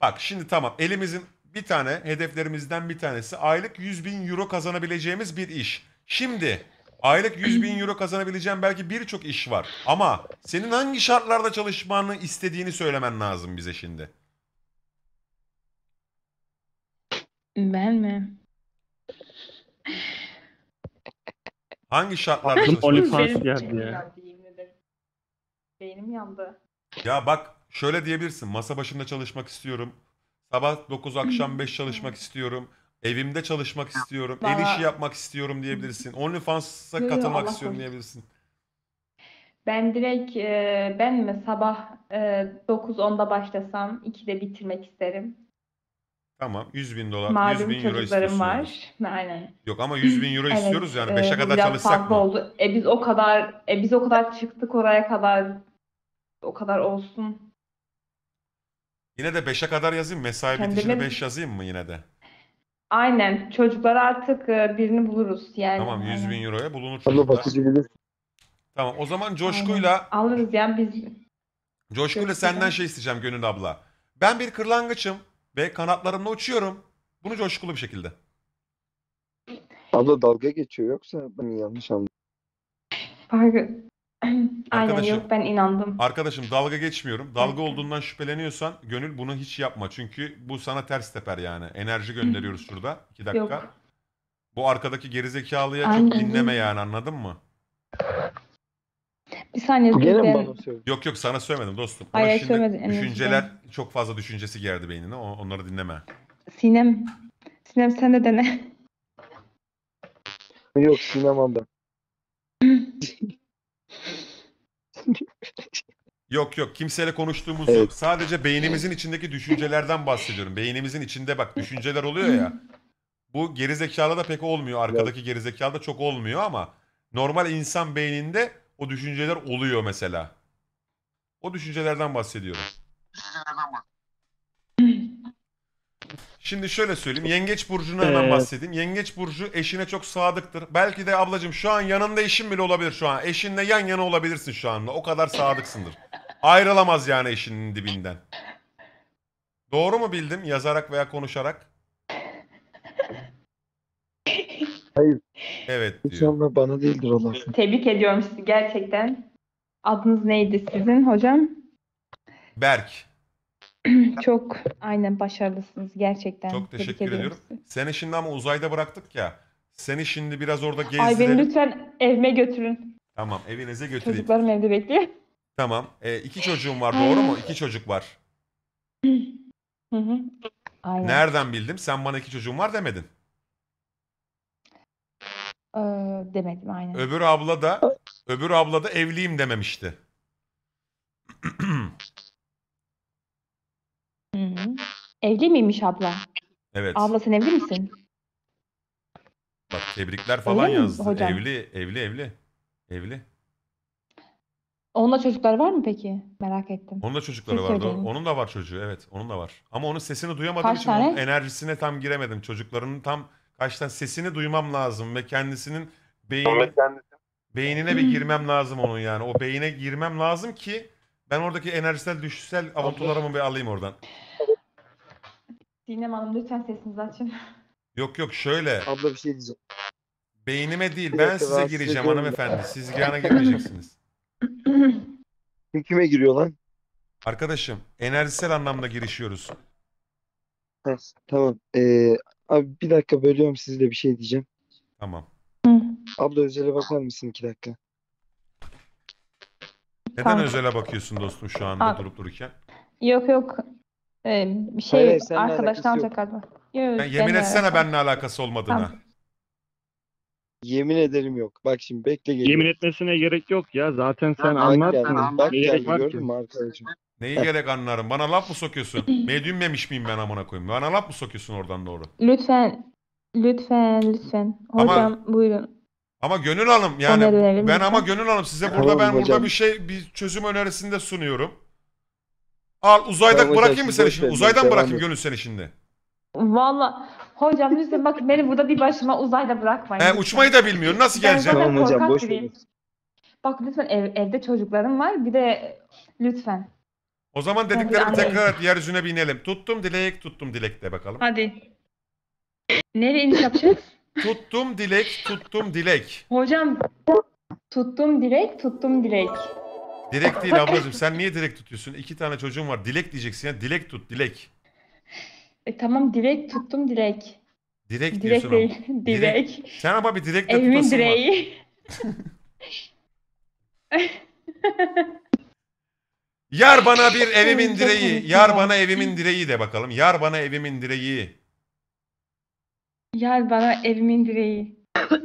Bak şimdi tamam, elimizin bir tane hedeflerimizden bir tanesi aylık 100.000 euro kazanabileceğimiz bir iş. Şimdi Aylık 100.000 euro kazanabileceğin belki birçok iş var. Ama senin hangi şartlarda çalışmanı istediğini söylemen lazım bize şimdi. Ben mi? Hangi şartlarda çalışmanı? Beynim yandı. Ya bak şöyle diyebilirsin. Masa başında çalışmak istiyorum. Sabah 9 akşam 5 çalışmak istiyorum. Evimde çalışmak istiyorum. Vallahi... El işi yapmak istiyorum diyebilirsin. OnlyFans'a katılmak istiyorum diyebilirsin. Ben direkt ben mi sabah 9-10'da başlasam 2'de bitirmek isterim. Tamam. 100.000 dolar. Malum 100.000 euro istiyorsun. Var. Yani. Aynen. Yok ama 100.000 euro evet, istiyoruz yani 5'e kadar çalışsak mı? Oldu. Biz o kadar çıktık oraya kadar. O kadar olsun. Yine de 5'e kadar yazayım. Mesai bitişini 5 yazayım mı yine de? Aynen. Çocuklara artık birini buluruz yani. Tamam 100.000 euroya bulunur çocuklar. Tamam o zaman Coşku'yla alırız yani biz. Coşku'yla senden şey isteyeceğim Gönül abla. Ben bir kırlangıçım ve kanatlarımla uçuyorum. Bunu coşkulu bir şekilde. Abla dalga geçiyor yoksa ben yanlış anladım. Pardon. Aynen yok ben inandım. Arkadaşım dalga geçmiyorum. Dalga olduğundan şüpheleniyorsan Gönül bunu hiç yapma. Çünkü bu sana ters teper yani. Enerji gönderiyoruz şurada. 2 dakika. Yok. Bu arkadaki gerizekalıya aynen, çok dinleme yani anladın mı? Bir saniye. Yok yok sana söylemedim dostum. Ay, şimdi söylemedim, düşünceler çok fazla düşüncesi geldi beynine. Onları dinleme. Sinem sen de dene. Yok Sinem abla. Yok yok kimseyle konuştuğumuz evet, yok. Sadece beynimizin içindeki düşüncelerden bahsediyorum. Beynimizin içinde bak düşünceler oluyor ya. Bu gerizekalı da pek olmuyor. Arkadaki gerizekalı da çok olmuyor ama normal insan beyninde o düşünceler oluyor mesela. O düşüncelerden bahsediyorum. Şimdi şöyle söyleyeyim. Yengeç burcuna hemen bahsedeyim. Yengeç burcu eşine çok sadıktır. Belki de ablacığım şu an yanında eşin bile olabilir şu an. Eşinle yan yana olabilirsin şu anda. O kadar sadıksındır. Ayrılamaz yani eşinin dibinden. Doğru mu bildim yazarak veya konuşarak? Hayır. Evet diyor. İnşallah bana değildir olan. Tebrik ediyorum sizi gerçekten. Adınız neydi sizin hocam? Berk. Çok aynen başarılısınız gerçekten. Çok teşekkür ediyorum. Seni şimdi ama uzayda bıraktık ya. Seni şimdi biraz orada gezdirelim. Ay beni lütfen evime götürün. Tamam evinize götüreyim. Çocuklarım evde bekliyor. Tamam. 2 çocuğum var doğru mu? 2 çocuk var. Aynen. Nereden bildim? Sen bana 2 çocuğum var demedin. Demedim aynen. Öbür abla da evliyim dememişti. Evli miymiş abla? Evet. Abla sen evli misin? Bak tebrikler falan yazdı. Hocam? Evli. Onunla çocukları var mı peki? Merak ettim. Onun da çocukları vardı. Onun da var çocuğu evet. Onun da var. Ama onun sesini duyamadığım için onun enerjisine tam giremedim. Çocuklarının tam kaçtan sesini duymam lazım ve kendisinin beynine bir girmem lazım onun yani. O beyine girmem lazım ki ben oradaki enerjisel düşsel avuntularımı bir alayım oradan. Sinem Hanım lütfen sesinizi açın. Yok yok şöyle. Abla bir şey diyeceğim. Beynime değil ben size gireceğim hanımefendi. Siz yana girmeyeceksiniz. Kime giriyor lan? Arkadaşım enerjisel anlamda girişiyoruz. Ha, tamam. Abi bir dakika bölüyorum sizle bir şey diyeceğim. Tamam. Abla özele bakar mısın 2 dakika? Neden özele bakıyorsun dostum şu anda durup dururken? Yok yok. Bir şey hayır, arkadaştan çakardı. Yemin etsene benimle alakası olmadığına. Tamam. Yemin ederim yok. Bak şimdi bekle geliyorum. Yemin etmesine gerek yok ya. Zaten sen anlarsın. Bak geldi gördün mü arkadaşım? Neyi gerek anlarım? Bana laf mı sokuyorsun? Medyummemiş miyim ben amına koyayım? Bana laf mı sokuyorsun oradan doğru? Lütfen. Hocam ama, buyurun. Ama Gönül Hanım yani ben ama Gönül Hanım size burada tamam, ben burada bir çözüm önerisinde sunuyorum. Al uzayda tamam, bırakayım mı seni şimdi? Uzaydan bırakayım Gönül seni şimdi. Valla hocam lütfen bakın beni burada bir başıma uzayda bırakmayın. Uçmayı da bilmiyor. Nasıl geleceğim? Tamam hocam boş verin. Bak lütfen evde çocuklarım var. Bir de lütfen. O zaman dediklerimi tekrar yeryüzüne binelim. Tuttum dilek de bakalım. Hadi. Nereye iniş yapacağız? Tuttum dilek, tuttum dilek. Hocam tuttum dilek, tuttum dilek. Dilek değil ablacığım, sen niye dilek tutuyorsun? 2 tane çocuğum var, dilek diyeceksin ya. Dilek tut, dilek. Tamam, dilek tuttum dilek. Dilek diyorsun değil, ama. Dilek. Sen ama bir dilekle tutasın var. Evimin direği. Yar bana bir evimin direği. Yar bana evimin direği de bakalım. Yar bana evimin direği. Yar bana evimin direği.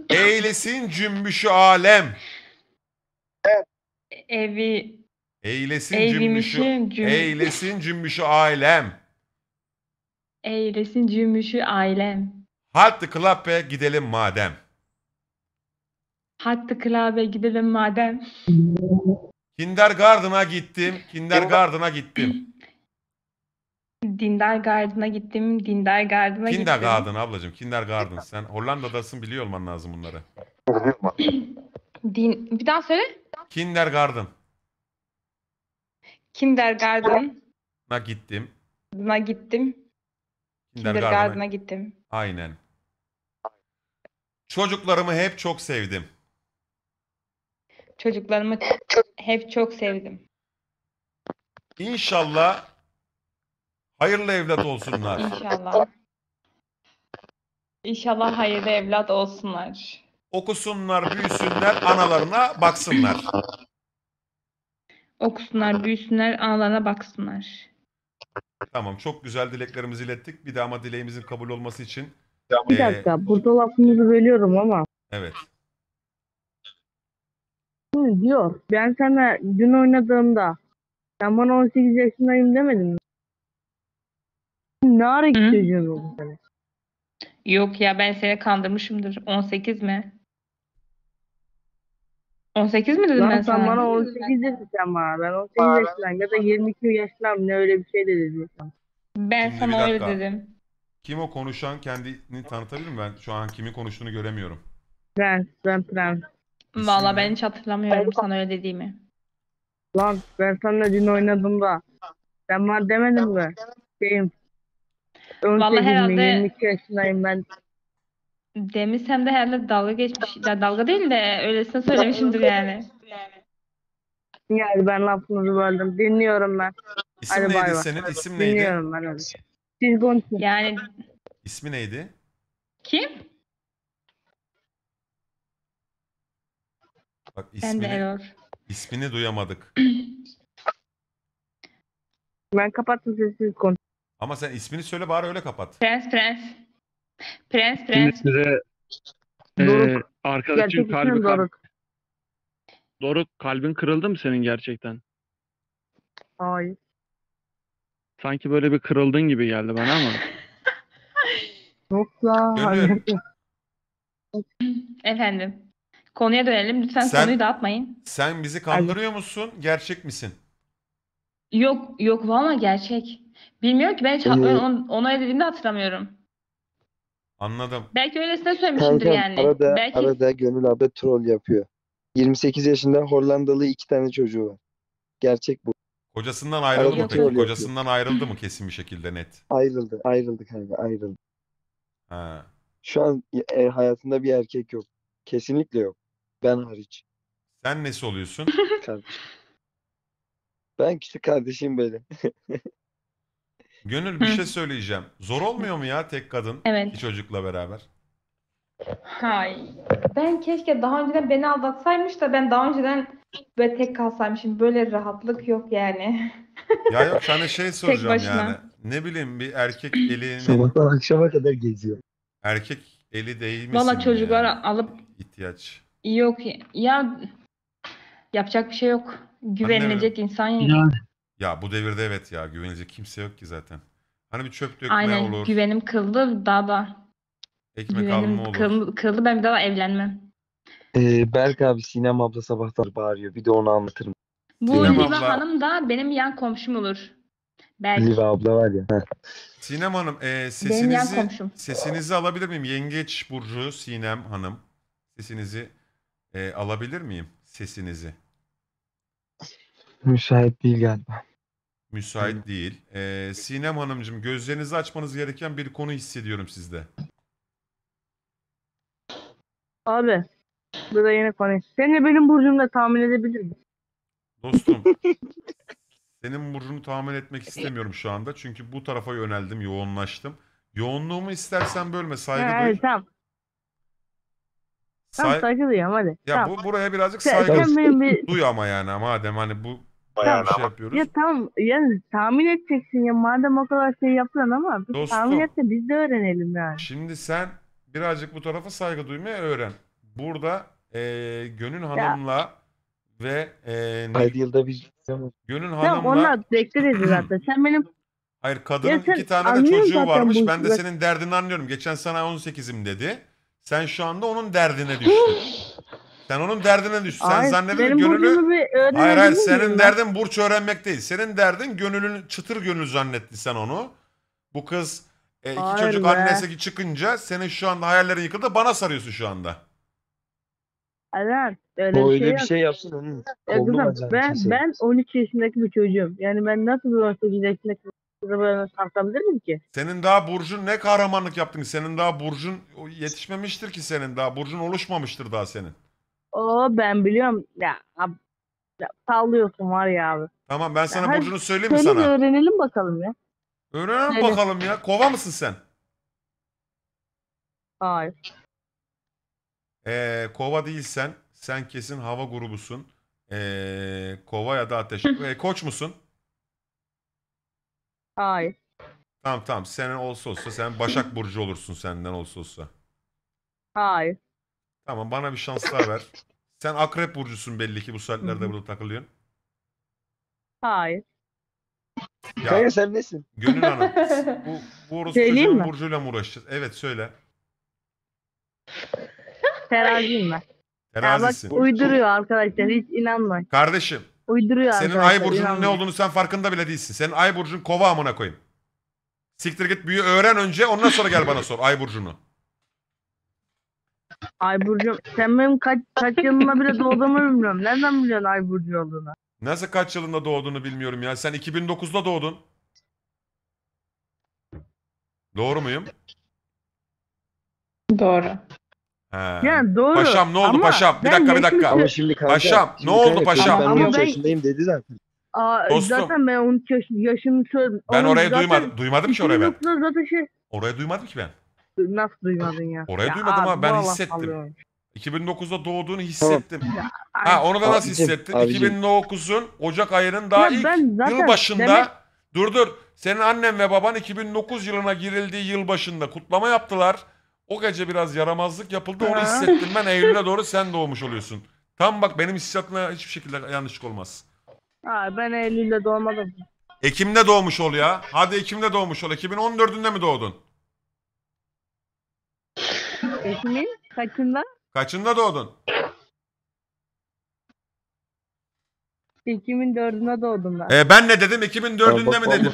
Eylesin cümbüşü alem. Evi. Eylesin cümbüşü. Eylesin cümbüşü alem. Eylesin cümbüşü alem. Hattı klabe gidelim madem. Hattı klabe gidelim madem. Kindergarten'a gittim. Kindergarten'a gittim. Kindergarten'a gittim. Kindergarten'a gittim. Kindergarten ablacığım. Kindergarten. Sen Hollanda'dasın, biliyor olman lazım bunları. Bir daha söyle. Kindergarten. Kindergarten'a gittim. Kindergarten'a gittim. Aynen. Çocuklarımı hep çok sevdim. Çocuklarımı hep çok sevdim. İnşallah hayırlı evlat olsunlar. İnşallah. İnşallah hayırlı evlat olsunlar. Okusunlar, büyüsünler, analarına baksınlar. Okusunlar, büyüsünler, analarına baksınlar. Tamam, çok güzel dileklerimizi ilettik. Bir de ama dileğimizin kabul olması için... Bir dakika, burada lafınızı bölüyorum ama... Evet. Diyor, ben sana dün oynadığımda sen bana 18 yaşındayım demedin mi? Ne ara gidiyorsun sen? Yok ya, ben seni kandırmışımdır. 18 mi? 18 mi dedim lan ben sana? Sen bana 18 dedin sen bana. Ben 18 yaşındayım ya da 22 yaşındayım, ne öyle bir şey de dedin. Ben şimdi sana öyle dedim. Kim o konuşan, kendini tanıtabilir mi? Ben şu an kimin konuştuğunu göremiyorum. Ben. Valla ben hiç hatırlamıyorum sana öyle dediğimi. Lan ben seninle dün oynadım da. Ben var demedim mi? Şeyim. Valla herhalde 22 yaşındayım ben. Demişsem de herhalde dalga geçmiş. Dalga değil de öylesine söylemişimdir yani. Yani ben lafınızı böldüm. Dinliyorum ben. İsim hadi neydi bay senin? Bay. İsim neydi? Dinliyorum ben öyle. Siz konuşun. Yani... İsmi neydi? Kim? Bak, ismini duyamadık. Ben kapattım, sessiz konu. Ama sen ismini söyle bari, öyle kapat. Prens. Şimdi size arkadaşım Doruk, kalbin kırıldı mı senin gerçekten? Hayır. Sanki böyle bir kırıldın gibi geldi bana ama. Yok lan. Efendim. Konuya dönelim. Lütfen konuyu dağıtmayın. Sen bizi kandırıyor musun? Gerçek misin? Yok valla gerçek. Bilmiyorum ki, ben hiç onu dediğimde hatırlamıyorum. Anladım. Belki öylesine söylemişimdir kanka, yani. Arada Gönül abla troll yapıyor. 28 yaşında Hollandalı 2 tane çocuğu var. Gerçek bu. Kocasından ayrıldı mı peki? Kocasından ayrıldı mı kesin bir şekilde, net? Ayrıldı kanka, ayrıldı. Ha. Şu an hayatında bir erkek yok. Kesinlikle yok. Ben hariç. Sen nesi oluyorsun? Ben küçük kardeşim böyle. Gönül, bir şey söyleyeceğim. Zor olmuyor mu ya tek kadın? Evet. Bir çocukla beraber? Hay. Ben keşke daha önceden beni aldatsaymış da ben daha önceden böyle tek kalsaymışım. Böyle rahatlık yok yani. Ya yok, sana şey soracağım yani. Ne bileyim, bir erkek elini... Sabahtan akşama kadar geziyor. Erkek eli değmesin. Valla çocuklara yani alıp... ihtiyaç. Yok ya, yapacak bir şey yok. Güvenilecek insan yok. Ya bu devirde evet ya, güvenilecek kimse yok ki zaten. Hani bir çöp dökme olur. Aynen, güvenim kırıldı daha. Ekmek alma olur. Kırıldı, ben bir daha evlenmem. Berk abi, Sinem abla sabahlar bağırıyor. Bir de onu anlatırım. Bu Liva Hanım da benim yan komşum olur. Belki. Liva abla var ya. Sinem Hanım, sesinizi alabilir miyim? Yengeç Burcu Sinem Hanım. Sesinizi alabilir miyim? Sesinizi. Müsait değil galiba. Müsait değil. Sinem Hanımcığım, gözlerinizi açmanız gereken bir konu hissediyorum sizde. Abi. Bu da yeni konu. Seninle benim burcumu da tahmin edebilir misin? Dostum. Senin burcunu tahmin etmek istemiyorum şu anda. Çünkü bu tarafa yöneldim. Yoğunlaştım. Yoğunluğumu istersen bölme. Saygı duy. Evet, tamam. Tamam, saygı duyuyorum hadi. Ya tamam. Buraya birazcık saygı duy ama yani. Madem hani bu bayağı bir şey yapıyoruz. Ya tamam. Yani tahmin edeceksin ya. Madem o kadar şey yapıyorsun ama. Dostum, tahmin et de biz de öğrenelim yani. Şimdi sen birazcık bu tarafa saygı duymayı öğren. Burada Gönül Hanım'la ya. Ve Gönül Hanım'la... Tamam onlar bekleriz zaten. Sen benim... Hayır kadının iki tane de çocuğu varmış. Ben de senin derdini anlıyorum. Geçen sana 18'im dedi. Sen şu anda onun derdine düştün. Sen onun derdine düştün. Sen zannediyorsun Gönül'ü... Hayır senin derdin burç öğrenmek değil. Senin derdin Gönül'ün çıtır Gönül zannettin sen onu. Bu kız iki hayır çocuk be. Annesi çıkınca senin şu anda hayallerin yıkıldı. Bana sarıyorsun şu anda. Evet, öyle bir şey yapsın onun. Ben 12 yaşındaki bir çocuğum. Yani ben nasıl 18 yaşındaki bir çocuğu sarkabilirim ki? Senin daha burcun ne kahramanlık yaptın ki? Senin daha burcun yetişmemiştir ki senin. Daha burcun oluşmamıştır daha senin. Oo ben biliyorum. Ya sallıyorsun var ya abi. Tamam ben sana ya, burcunu söyleyeyim mi sana? Öğrenelim bakalım ya. Öğrenelim bakalım ya. Kova mısın sen? Hayır. Kova değilsen, sen kesin hava grubusun. Kova ya da ateş. Koç musun? Hayır. Tamam. Senin olsa olsa sen Başak Burcu olursun senden olsa olsa. Hayır. Tamam bana bir şans daha ver. Sen Akrep Burcusun belli ki bu saatlerde burada takılıyorsun. Hayır. Ya, hayır sen nesin? Gönül Hanım. Bu orası çocuğun burcuyla mı uğraşacağız? Evet söyle. Teraziyim ben. Terazisin. Bak, uyduruyor arkadaşlar hiç inanmayın. Kardeşim. Uyduruyor senin ay burcunun inanmayın. Ne olduğunu sen farkında bile değilsin. Senin ay burcun kova amına koyayım. Siktir git büyü öğren önce ondan sonra gel bana sor ay burcunu. Ay burcum sen benim kaç yılında bile doğduğumu bilmiyorum. Nereden biliyorsun ay burcu olduğunu? Nasıl kaç yılında doğduğunu bilmiyorum ya. Sen 2009'da doğdun. Doğru muyum? Doğru. Yani doğru. Paşam ne oldu ama paşam? Bir dakika. Ama şimdi kanka, paşam şimdi ne oldu paşam? Ben 13 yaşındayım dedi zaten. Dostum. Zaten ben 13 yaşımı söyledim. Ben orayı duymadım ki orayı ben. Orayı duymadım ki ben. Nasıl duymadın ya? Orayı duymadım ama ben hissettim. Allah. 2009'da doğduğunu hissettim. Ya, onu da nasıl hissettin? 2009'un Ocak ayının daha ilk yıl başında. Demek... Dur. Senin annen ve baban 2009 yılına girildiği yıl başında kutlama yaptılar. O gece biraz yaramazlık yapıldı. Onu hissettim ben. Eylül'e doğru sen doğmuş oluyorsun. Tam bak benim hissiyatımla hiçbir şekilde yanlışlık olmaz. Ben Eylül'de doğmadım. Ekim'de doğmuş ol ya. Hadi Ekim'de doğmuş ol. 2014'ünde mi doğdun? Ekim'in kaçında? Kaçında doğdun? Ekim'in 4'üne doğdum ben. Ben ne dedim? 2004'ünde mi dedim?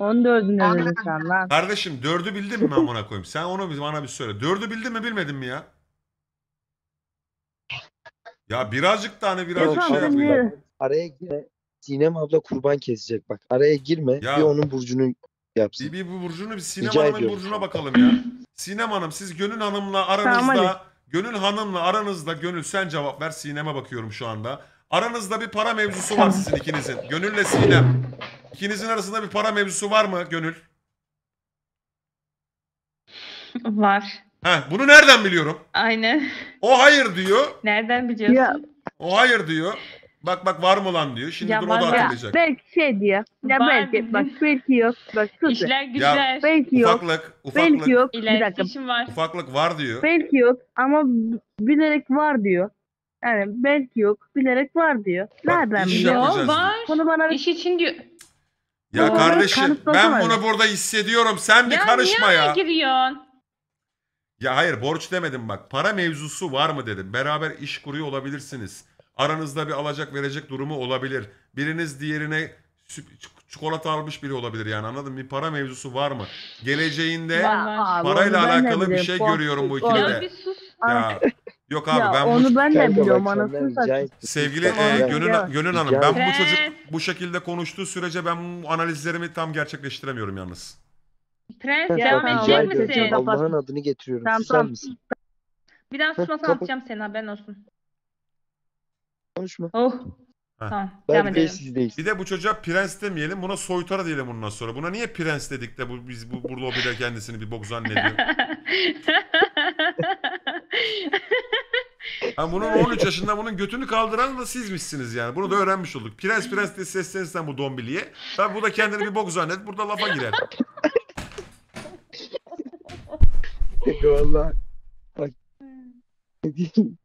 14'ünde dedim sen lan. Kardeşim 4'ü bildin mi amına koyayım? Sen onu bana bir söyle. 4'ü bildin mi bilmedin mi ya? Ya birazcık da hani birazcık yok, şey yapayım. Araya girme. Sinem abla kurban kesecek bak. Araya girme. Ya, bir onun burcunu yapsın. Bir burcunu bir Sinem rica Hanım'ın ediyorum. Burcuna bakalım ya. Sinem Hanım siz Gönül Hanım'la aranızda tamam, Gönül sen cevap ver. Sinem'e bakıyorum şu anda. Aranızda bir para mevzusu var sizin ikinizin. Gönül'le Sinem. İkinizin arasında bir para mevzusu var mı Gönül? Var. Bunu nereden biliyorum? Aynen. O hayır diyor. Nereden biliyorsun? Ya. O hayır diyor. Bak var mı lan diyor. Şimdi dur o da hatırlayacak. Belki şey diyor. Ya var belki. Bak belki yok. Bak sus. İşler güzel. Ya, belki yok. Ufaklık. Belki yok. İlerisi var. Ufaklık var diyor. Belki yok ama bilerek var diyor. Yani belki yok. Bilerek var diyor. Nereden biliyorsun? Var. İş için diyor. Ya doğru, kardeşim ben bunu burada hissediyorum. Sen bir karışma ya. Niye giriyorsun? Ya hayır borç demedim bak. Para mevzusu var mı dedim. Beraber iş kuruyor olabilirsiniz. Aranızda bir alacak verecek durumu olabilir. Biriniz diğerine çikolata almış biri olabilir yani anladın mı? Bir para mevzusu var mı? Geleceğinde parayla alakalı bir şey görüyorum bu ikilide. Bir sus. Ya. Yok abi ya ben onu ben de biliyorum anasını satayım. Sevgili Gönül Hanım ben bu çocuk bu şekilde konuştuğu sürece ben analizlerimi tam gerçekleştiremiyorum yalnız. Prens devam edecek misin? Allah'ın adını getiriyorum. Susar mısın? Bir daha susmasam atacağım seni, haberin olsun. Konuşma. Oh. Tamam. Ben bir de bu çocuğa prens demeyelim, buna soytarı diyelim bundan sonra. Buna niye prens dedik de bu, biz bu burada o bir de kendisini bir bok zannediyor. Yani bunun 13 yaşında bunun götünü kaldıran da sizmişsiniz yani. Bunu da öğrenmiş olduk. Prens diye seslenirsen bu dombiliye. Tabii bu da kendini bir bok zannet, burada lafa girer. Vallahi. Bak. Ne diyeyim?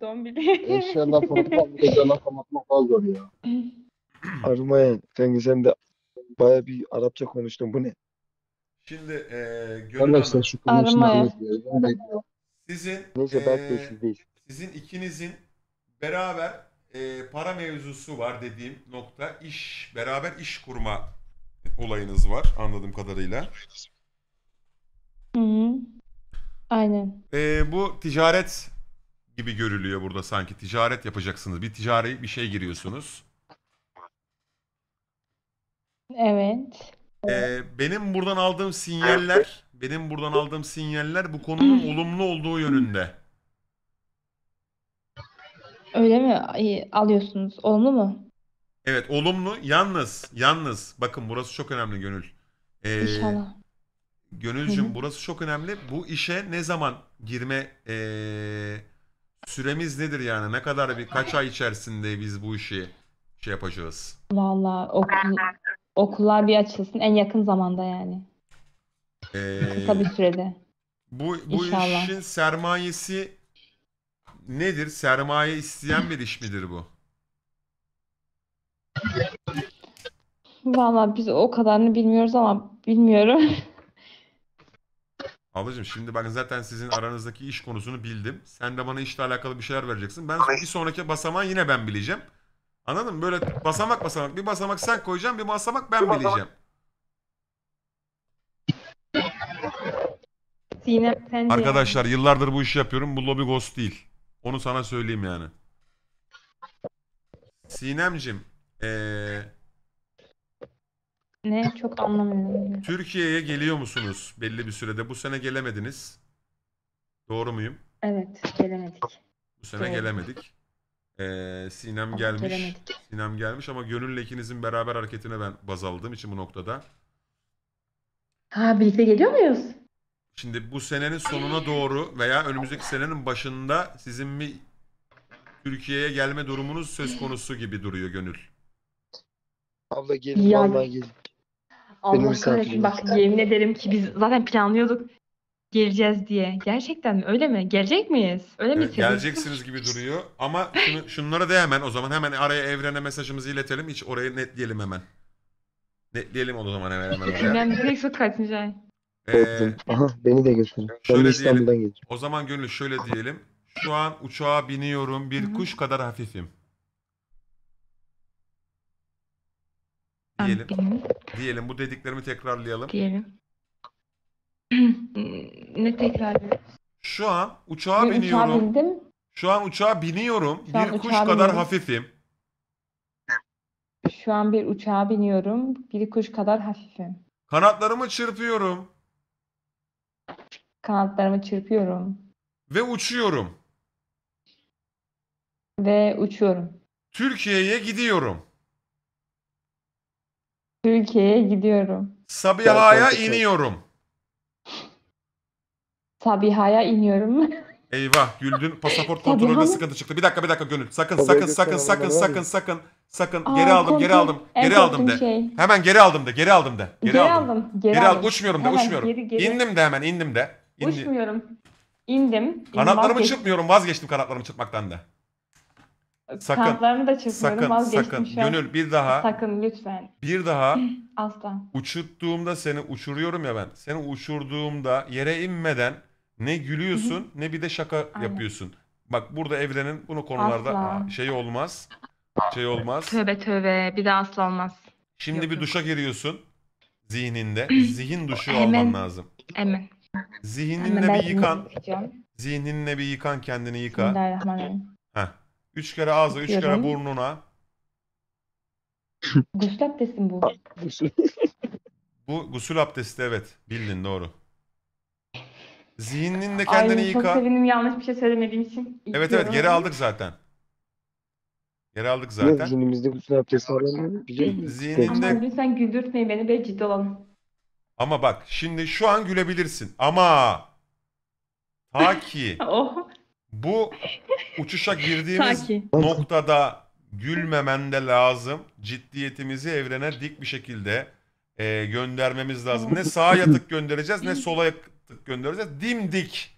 Dombiliye. İnşallah fotoğrafı anlatmak daha zor ya. Armayan, sen de baya bir Arapça konuştun. Bu ne? Şimdi görüyorsun. Armayan. Sizin ikinizin beraber para mevzusu var dediğim nokta, beraber iş kurma olayınız var anladığım kadarıyla. Hı-hı. Aynen. Bu ticaret gibi görülüyor burada sanki. Ticaret yapacaksınız. Bir ticari bir şey giriyorsunuz. Evet. Benim buradan aldığım sinyaller bu konunun olumlu olduğu yönünde. Öyle mi? Alıyorsunuz. Olumlu mu? Evet, olumlu. Yalnız bakın burası çok önemli Gönül. İnşallah. Gönülcüm, burası çok önemli. Bu işe ne zaman girme süremiz nedir yani? Ne kadar kaç ay içerisinde biz bu işi şey yapacağız? Vallahi okullar bir açılsın en yakın zamanda yani. Kısa bir sürede. Bu işin sermayesi nedir? Sermaye isteyen bir iş midir bu? Vallahi biz o kadarını bilmiyoruz ama bilmiyorum. Ablacığım şimdi ben zaten sizin aranızdaki iş konusunu bildim. Sen de bana işle alakalı bir şeyler vereceksin. Ben bir sonraki basamağı yine ben bileceğim. Anladın mı? Böyle basamak. Bir basamak sen koyacaksın, bir basamak ben bileceğim. Arkadaşlar yıllardır bu işi yapıyorum. Bu Lobby Ghost değil. Onu sana söyleyeyim yani. Sinemcim. Ne? Çok anlamıyorum. Türkiye'ye geliyor musunuz belli bir sürede? Bu sene gelemediniz. Doğru muyum? Evet. Gelemedik. Bu sene gelemedik. Sinem gelmiş. Gelemedik. Sinem gelmiş ama Gönül'le ikinizin beraber hareketine ben baz aldığım için bu noktada. Ha, birlikte geliyor muyuz? Şimdi bu senenin sonuna doğru veya önümüzdeki senenin başında sizin bir Türkiye'ye gelme durumunuz söz konusu gibi duruyor Gönül. Abla gelin, vallahi gelin. Allah kahretsin, bak yemin ederim ki biz zaten planlıyorduk geleceğiz diye. Gerçekten mi? Öyle mi? Gelecek miyiz? Öyle mi? Geleceksiniz gibi duruyor ama şunlara da hemen o zaman araya evrene mesajımızı iletelim. Hiç orayı netleyelim hemen. Netleyelim o zaman hemen. Ben direkt çok kaçınacağım. Aha, beni de götürün. Şöyle diyelim. O zaman Gönül şöyle diyelim. Şu an uçağa biniyorum. Bir kuş kadar hafifim. Diyelim. Diyelim. Bu dediklerimi tekrarlayalım. Diyelim. Ne tekrarlayalım? Şu an uçağa biniyorum. Şu an uçağa biniyorum. Bir kuş kadar hafifim. Şu an bir uçağa biniyorum. Bir kuş kadar hafifim. Kanatlarımı çırpıyorum. Kanatlarımı çırpıyorum. Ve uçuyorum. Türkiye'ye gidiyorum. Sabiha'ya iniyorum. Eyvah, güldün. Pasaport kontrolünde sıkıntı çıktı. Bir dakika Gönül. Sakın. Geri aldım de. Hemen geri aldım de. Geri aldım. Uçmuyorum. İndim de. Uçmuyorum. Kanatlarımı çırpmıyorum. Vazgeçtim kanatlarımı çırpmaktan da. Kanatlarımı da çırpmıyorum. Vazgeçtim. Gönül bir daha. Sakın lütfen. Bir daha. Asla. Uçurttuğumda seni uçuruyorum ya ben. Seni uçurduğumda yere inmeden ne gülüyorsun ne bir de şaka yapıyorsun. Bak burada evrenin bunu konularda şey olmaz. Tövbe bir daha asla olmaz. Şimdi bir duşa giriyorsun zihninde. Zihin duşu alman lazım. Zihninle bir yıkan kendini yıka. Bismillahirrahmanirrahim. 3 kere ağza, 3 kere burnuna. Gusül abdesti bu. Bu gusül abdesti, evet. Bildin, doğru. Zihninin de kendini yıka. Çok sevindim yanlış bir şey söylemediğim için. Evet evet, geri aldık zaten. Geri aldık zaten. Zihnimizde gusül abdesti alalım. Zihninde... Lütfen güldürtmeyin beni, ben ciddi olalım. Ama bak şimdi şu an gülebilirsin ama ta ki bu uçuşa girdiğimiz noktada gülmemen de lazım. Ciddiyetimizi evrene dik bir şekilde göndermemiz lazım. Ne sağa yatık göndereceğiz, ne sola yatık göndereceğiz. Dimdik.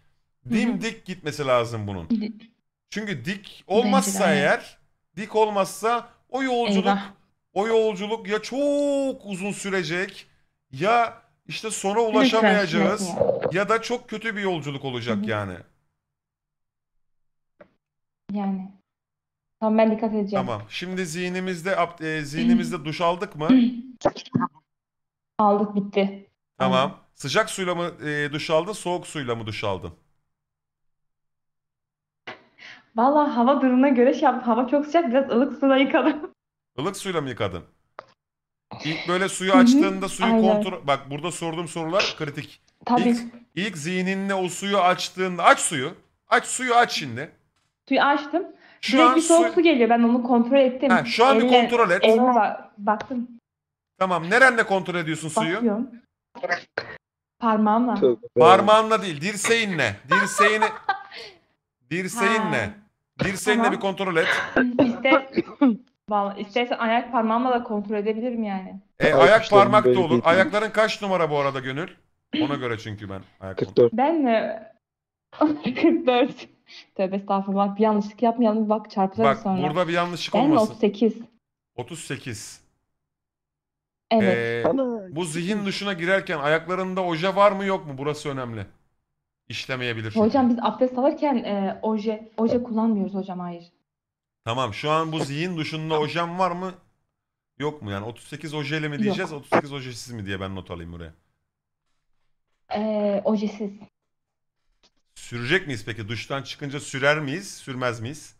Dimdik gitmesi lazım bunun. Çünkü dik olmazsa eğer, dik olmazsa o yolculuk, o yolculuk ya çok uzun sürecek ya işte sonra ulaşamayacağız ya da çok kötü bir yolculuk olacak yani. Yani. Tamam, ben dikkat edeceğim. Tamam. Şimdi zihnimizde duş aldık mı? Aldık, bitti. Tamam. Sıcak suyla mı duş aldın, soğuk suyla mı duş aldın? Vallahi hava durumuna göre şey yaptım. Hava çok sıcak, biraz ılık suyla yıkadım. Ilık suyla mı yıkadın? İlk böyle suyu açtığında suyu kontrol... Bak burada sorduğum sorular kritik. Tabii. İlk zihninle o suyu açtığında... Aç suyu. Aç suyu, aç şimdi. Suyu açtım. Direkt bir soğuk su geliyor. Ben onu kontrol ettim. Ha, şu an elle, bir kontrol et. Baktım. Tamam. Nerenle kontrol ediyorsun suyu? Bakıyorum. Parmağımla. Parmağınla değil. Dirseğinle. Dirseğinle. Dirseğinle tamam. Bir kontrol et. Vallahi istersen ayak parmağımla da kontrol edebilirim yani. Ayak parmak da olur. Ayakların kaç numara bu arada Gönül? Ona göre çünkü ben ayak 44. Ben mi? 44. Tövbe estağfurullah. Bir yanlışlık yapmayalım. Bir bak çarpılırız sonra. Bak burada bir yanlışlık olmasın. Ben 38. 38. Evet. Bu zihin dışına girerken ayaklarında oje var mı yok mu? Burası önemli. İşlemeyebilir. Hocam biz abdest alırken oje kullanmıyoruz hocam, hayır. Tamam, şu an bu zihin duşunda ojem var mı yok mu? Yani 38 ojeli mi diyeceğiz, yok. 38 ojesiz mi diye ben not alayım buraya. Ojesiz. Sürecek miyiz peki? Duştan çıkınca sürer miyiz, sürmez miyiz?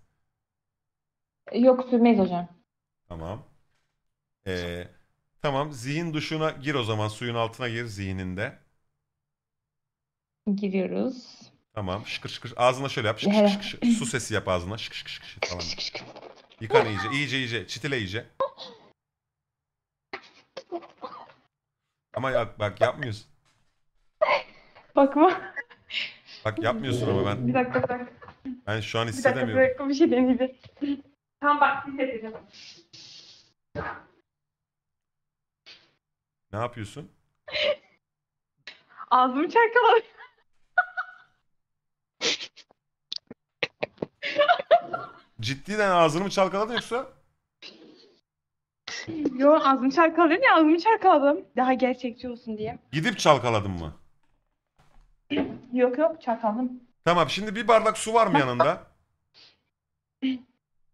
Yok, sürmeyiz hocam. Tamam. Tamam, zihin duşuna gir o zaman, suyun altına gir zihninde. Giriyoruz. Tamam, şıkır şıkır. Ağzına şöyle yap. Şıkır şıkır şıkır. Su sesi yap ağzına. Şıkır şıkır şıkır. Tamam. Yıkan iyice. İyice. Çitile iyice. Ama bak yapmıyorsun. Bakma. Bak yapmıyorsun ama ben. Bir dakika bırak. Ben şu an hissedemiyorum. Bir dakika bırak. Bir şey deneyeceğim. Tamam bak, hissedeceğim. Ne yapıyorsun? Ağzımı çarkalamıyorum. Ciddiden ağzını mı çalkaladın yoksa? Yok, ağzımı çalkaladım ya, ağzımı çalkaladım. Daha gerçekçi olsun diye. Gidip çalkaladın mı? Yok çalkaladım. Tamam, şimdi bir bardak su var mı yanında?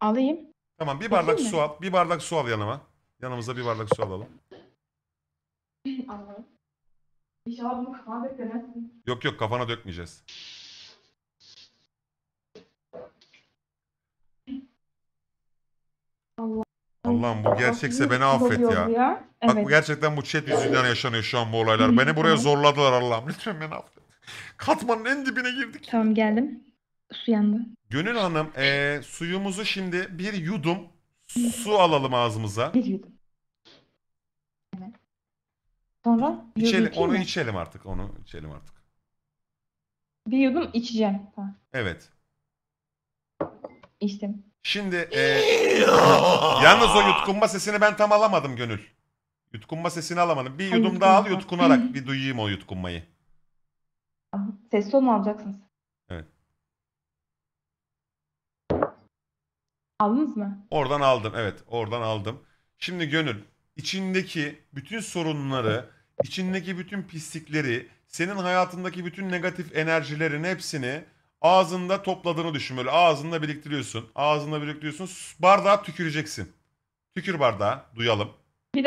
Alayım. Tamam, bir bardak su al. Bir bardak su al yanıma. Yanımıza bir bardak su alalım. Alalım. İnşallah bunu kafana dökmezsin. Yok kafana dökmeyeceğiz. Allah'ım bu gerçekse beni affet ya. Evet. Bak gerçekten bu chat yüzünden yaşanıyor şu an bu olaylar. Beni buraya zorladılar, Allah'ım lütfen beni affet. Katmanın en dibine girdik. Tamam, geldim. Su yandı. Gönül Hanım suyumuzu şimdi bir yudum su alalım ağzımıza. Bir yudum. Evet. Sonra içelim, onu içelim artık. Bir yudum içeceğim. Tamam. Evet. İçtim. Şimdi yalnız o yutkunma sesini ben tam alamadım Gönül. Yutkunma sesini alamadım. Bir yudum daha al, yutkunarak bir duyayım o yutkunmayı. Ses sonu alacaksınız. Evet. Aldınız mı? Oradan aldım, evet. Oradan aldım. Şimdi Gönül, içindeki bütün sorunları, içindeki bütün pislikleri, senin hayatındaki bütün negatif enerjilerin hepsini ağzında topladığını düşün, böyle ağzında biriktiriyorsun. Bardağa tüküreceksin. Tükür bardağa, duyalım. Bir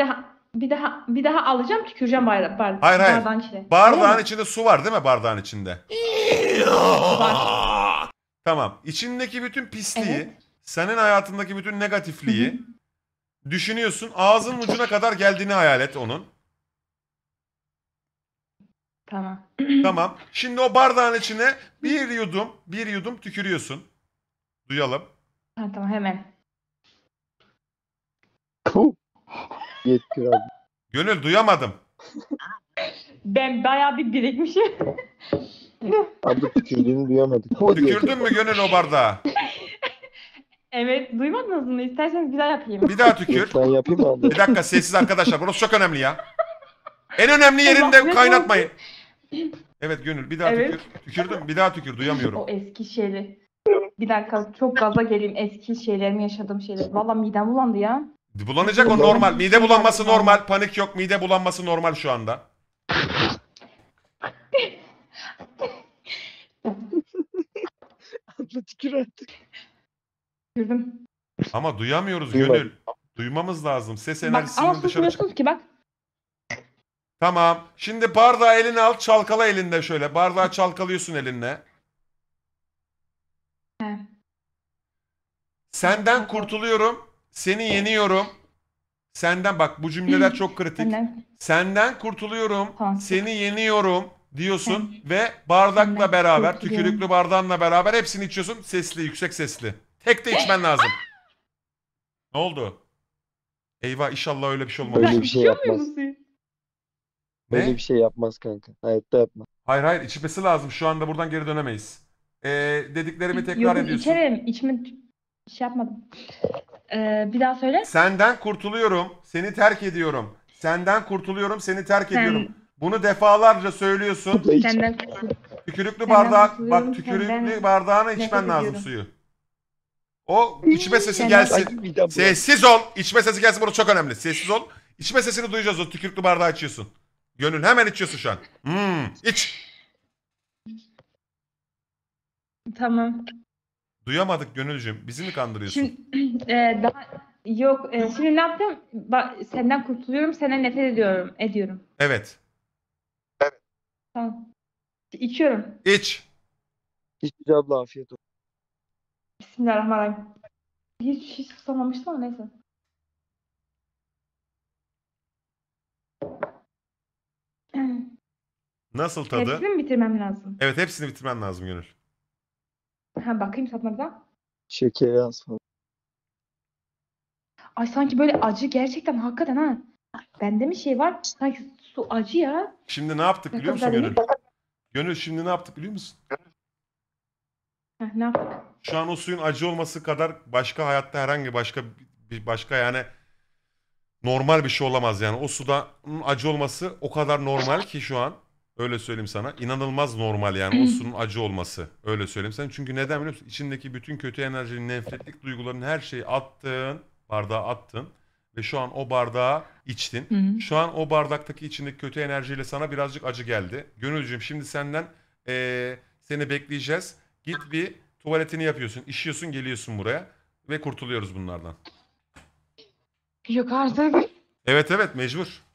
daha alacağım, tüküreceğim bardağa. Hayır. Bardağın içine. Bardağın içinde su var değil mi bardağın içinde? Tamam. İçindeki bütün pisliği, senin hayatındaki bütün negatifliği düşünüyorsun. Ağzının ucuna kadar geldiğini hayal et onun. Tamam. Tamam. Şimdi o bardağın içine bir yudum tükürüyorsun. Duyalım. Ha, tamam, hemen. Gönül, duyamadım. Ben bayağı bir birikmişim. Abla tükürdüğünü duyamadık. Tükürdün mü Gönül o bardağa? Evet, duymadınız mı? İsterseniz bir daha yapayım. Bir daha tükür. Ben yapayım abi. Bir dakika, sessiz arkadaşlar. Burası çok önemli ya. En önemli yerinde kaynatmayın. Evet Gönül, bir daha tükür. Tükürdüm, bir daha tükür. Duyamıyorum. O eski şeyli. Bir dakika, çok gaza geleyim. Eski şeylerimi, yaşadığım şeyler. Valla midem bulandı ya. Bulanacak, o normal. Mide bulanması normal. Panik yok. Mide bulanması normal şu anda. Abla tükür artık. Tükürdüm. Ama duyamıyoruz Gönül. Duymamız lazım. Ses enerjisini dışarı çıkıyor. Ama susmuyorsunuz ki bak. Tamam. Şimdi bardağı eline al. Çalkala elinde şöyle. Bardağı çalkalıyorsun elinle. He. Senden kurtuluyorum. Seni yeniyorum. Senden, bak bu cümleler çok kritik. Senden kurtuluyorum. Tamam. Seni yeniyorum diyorsun ve bardakla beraber, tükürüklü bardağınla beraber hepsini içiyorsun. Sesli, yüksek sesli. Tek de içmen lazım. Ne oldu? Eyvah, inşallah öyle bir şey olmaz. Öyle bir şey yapmaz. Öyle bir şey yapmaz kanka. Hayatta yapmaz. Hayır hayır, içmesi lazım. Şu anda buradan geri dönemeyiz. Dediklerimi tekrar ediyorsun. İş yapmadım. Bir daha söyle. Senden kurtuluyorum, seni terk ediyorum. Senden kurtuluyorum, seni terk ediyorum. Bunu defalarca söylüyorsun. Senden tükürüklü bardak, bak tükürüklü bardağına içmen lazım suyu. O içme sesi gelsin. Sessiz ol. İçme sesi gelsin, burası çok önemli. Sessiz ol. İçme sesini duyacağız, o tükürüklü bardağı içiyorsun. Gönül, hemen içiyorsun şu an. İç. Tamam. Duyamadık Gönülcüğüm. Bizi mi kandırıyorsun? Şimdi, yok. Şimdi ne yaptım? Senden kurtuluyorum, senden nefret ediyorum. Evet. Evet. Tamam. İçiyorum. İç. İç abla, afiyet olsun. Bismillahirrahmanirrahim. Hiç susamamıştım ama neyse. Nasıl tadı? Hepsini mi bitirmem lazım? Evet, hepsini bitirmen lazım Gönül. Ha, bakayım tatlarına. Şeker az falan. Ay sanki böyle acı, gerçekten hakikaten ha. Bende mi şey var? Sanki su acı ya. Şimdi ne yaptık biliyor musun Gönül? Gönül, şimdi ne yaptık biliyor musun? Heh, ne yaptık? Şu an o suyun acı olması kadar başka hayatta herhangi başka yani normal bir şey olamaz yani. O suda acı olması o kadar normal ki şu an. Öyle söyleyeyim sana. İnanılmaz normal yani o sunun acı olması. Öyle söyleyeyim sana. Çünkü neden biliyor musun? İçindeki bütün kötü enerjinin, nefretlik duygularının, her şeyi attın. Bardağa attın. Ve şu an o bardağı içtin. Şu an o bardaktaki içindeki kötü enerjiyle sana birazcık acı geldi. Gönülcüğüm, şimdi senden seni bekleyeceğiz. Git bir tuvaletini yapıyorsun. İşiyorsun, geliyorsun buraya. Ve kurtuluyoruz bunlardan. Yok artık. Evet evet, mecbur.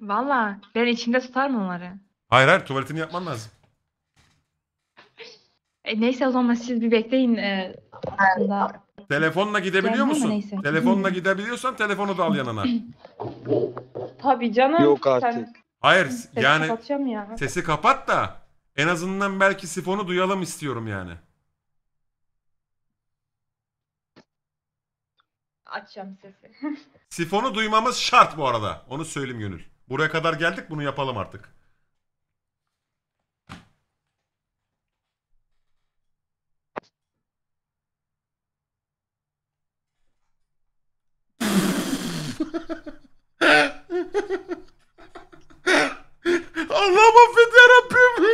Valla ben içimde tutar mı onları? Hayır hayır, tuvaletini yapman lazım. Neyse o zaman siz bir bekleyin. Aslında... Telefonla gidebiliyor musun? Telefonla gidebiliyorsan telefonu da al yanına. Tabii canım. Yok artık. Hayır yani sesi kapat da en azından belki sifonu duyalım istiyorum yani. Açacağım sesi. Sifonu duymamız şart bu arada. Onu söyleyeyim Gönül. Buraya kadar geldik, bunu yapalım artık. Allah'ım affet yarabbim.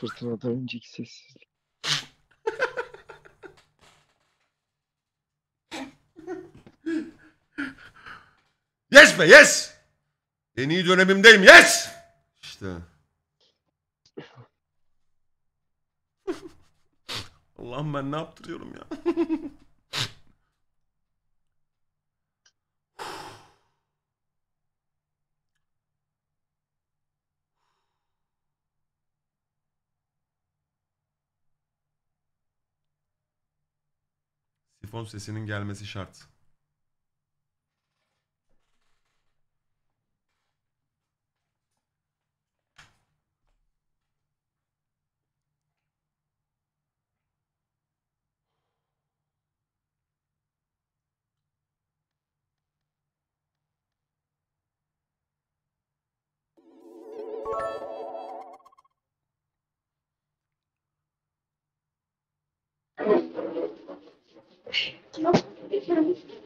Fırtınadan önceki sessizlik. Yes be yes. En iyi dönemimdeyim yes. İşte. Allah'ım ben ne yaptırıyorum ya. Sifon sesinin gelmesi şart.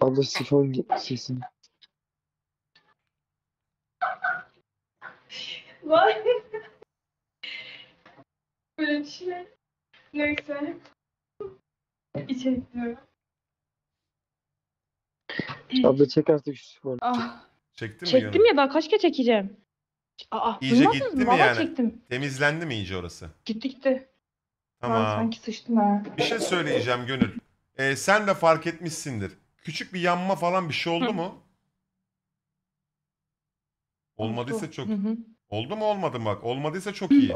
Abla sifon sesini. Vay. Böyle bir şey. Neyse. İçeri gidiyorum. Abla çek artık şu sifonu. Ah. Çektim ya, daha kaç kere çekeceğim. Aa, iyice gitti mi yani? Çektim. Temizlendi mi iyice orası? Gitti. Tamam. Aa, sanki sıçtım ha. Bir şey söyleyeceğim Gönül. Sen de fark etmişsindir. Küçük bir yanma falan bir şey oldu mu? Olmadıysa çok... Oldu mu olmadı mı bak? Olmadıysa çok iyi.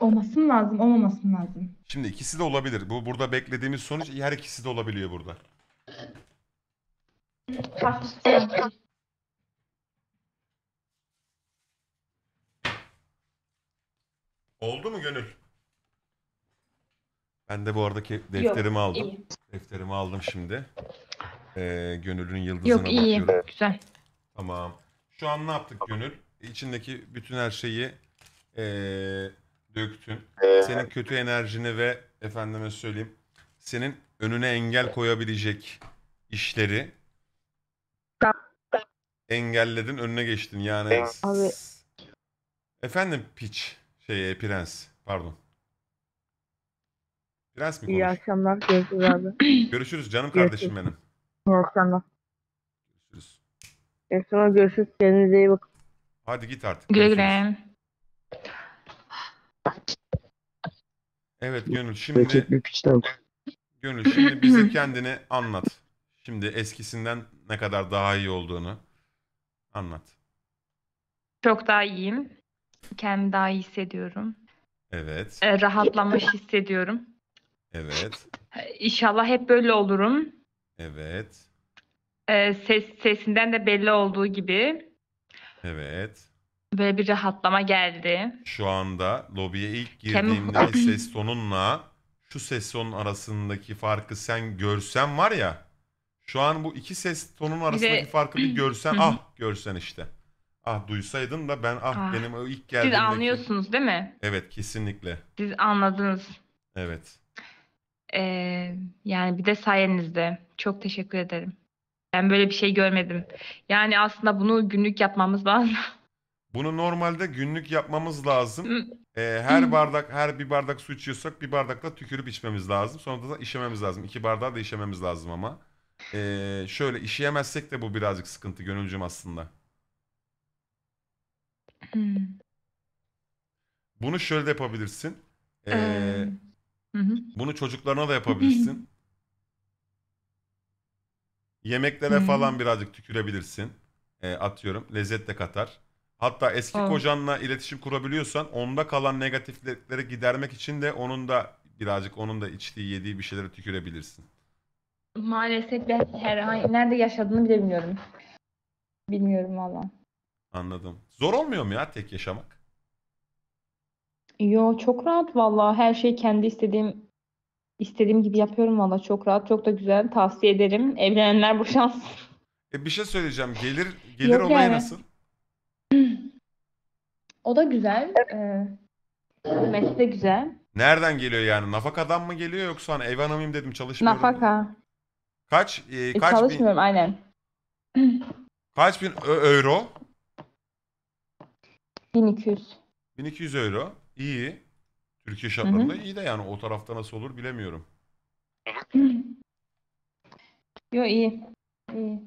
Olmasın lazım, olmamasın lazım. Şimdi ikisi de olabilir. Bu burada beklediğimiz sonuç, her ikisi de olabiliyor burada. Oldu mu Gönül? Ben de bu aradaki defterimi aldım. İyi. Defterimi aldım şimdi. Gönül'ün yıldızına bakıyorum. Yok iyi, güzel. Tamam. Şu an ne yaptık Gönül? İçindeki bütün her şeyi döktün. Senin kötü enerjini ve efendime söyleyeyim, senin önüne engel koyabilecek işleri engelledin, önüne geçtin. Yani abi. Efendim piç, prens, pardon. Prens mi konuşuyor? İyi akşamlar, görüşürüz abi. Görüşürüz canım, kardeşim benim. İyi akşamlar. Görüşürüz. İyi akşamlar, görüşürüz. Kendinize iyi bakın. Hadi git artık. Güle güle. Evet Gönül, şimdi Gönül şimdi bize kendini anlat. Şimdi eskisinden ne kadar daha iyi olduğunu anlat. Çok daha iyiyim. Kendimi daha iyi hissediyorum. Evet. Rahatlamış hissediyorum. Evet. İnşallah hep böyle olurum. Evet. Sesinden de belli olduğu gibi. Evet. Böyle bir rahatlama geldi. Şu anda lobiye ilk girdiğimde ses tonunla şu ses tonun arasındaki farkı sen görsen var ya. Şu an bu iki ses tonunun arasındaki farkı bir görsen. Görsen işte. Ah duysaydın da ben benim o ilk geldiğimde... Siz anlıyorsunuz değil mi? Evet kesinlikle. Siz anladınız. Evet. Yani bir de sayenizde. Çok teşekkür ederim. Ben böyle bir şey görmedim. Yani aslında bunu günlük yapmamız lazım. Bunu normalde günlük yapmamız lazım. Her bir bardak su içiyorsak bir bardakla tükürüp içmemiz lazım. Sonra da işememiz lazım. 2 bardağı da işememiz lazım ama. Şöyle işeyemezsek de bu birazcık sıkıntı Gönülcüm aslında. Bunu şöyle de yapabilirsin. Bunu çocuklarına da yapabilirsin. Yemeklere falan birazcık tükürebilirsin. Atıyorum. Lezzet de katar. Hatta eski kocanla iletişim kurabiliyorsan onda kalan negatifleri gidermek için de onun da içtiği yediği bir şeylere tükürebilirsin. Maalesef ben nerede yaşadığını bile bilmiyorum. Bilmiyorum valla. Anladım. Zor olmuyor mu ya tek yaşamak? Yo çok rahat valla. Her şeyi kendi istediğim gibi yapıyorum valla. Çok rahat, çok da güzel. Tavsiye ederim. Evlenenler boşansın. Bir şey söyleyeceğim. Gelir olayı yani. Nasıl? O da güzel. Mesle güzel. Nereden geliyor yani? Nafakadan mı geliyor yoksa hani ev hanımıyım dedim çalışmıyorum. Nafaka. Kaç çalışmıyorum bin... aynen. Kaç bin euro? 1200. 1200 euro. İyi. Türkiye şartlarında iyi de yani o tarafta nasıl olur bilemiyorum. Yo iyi. İyi.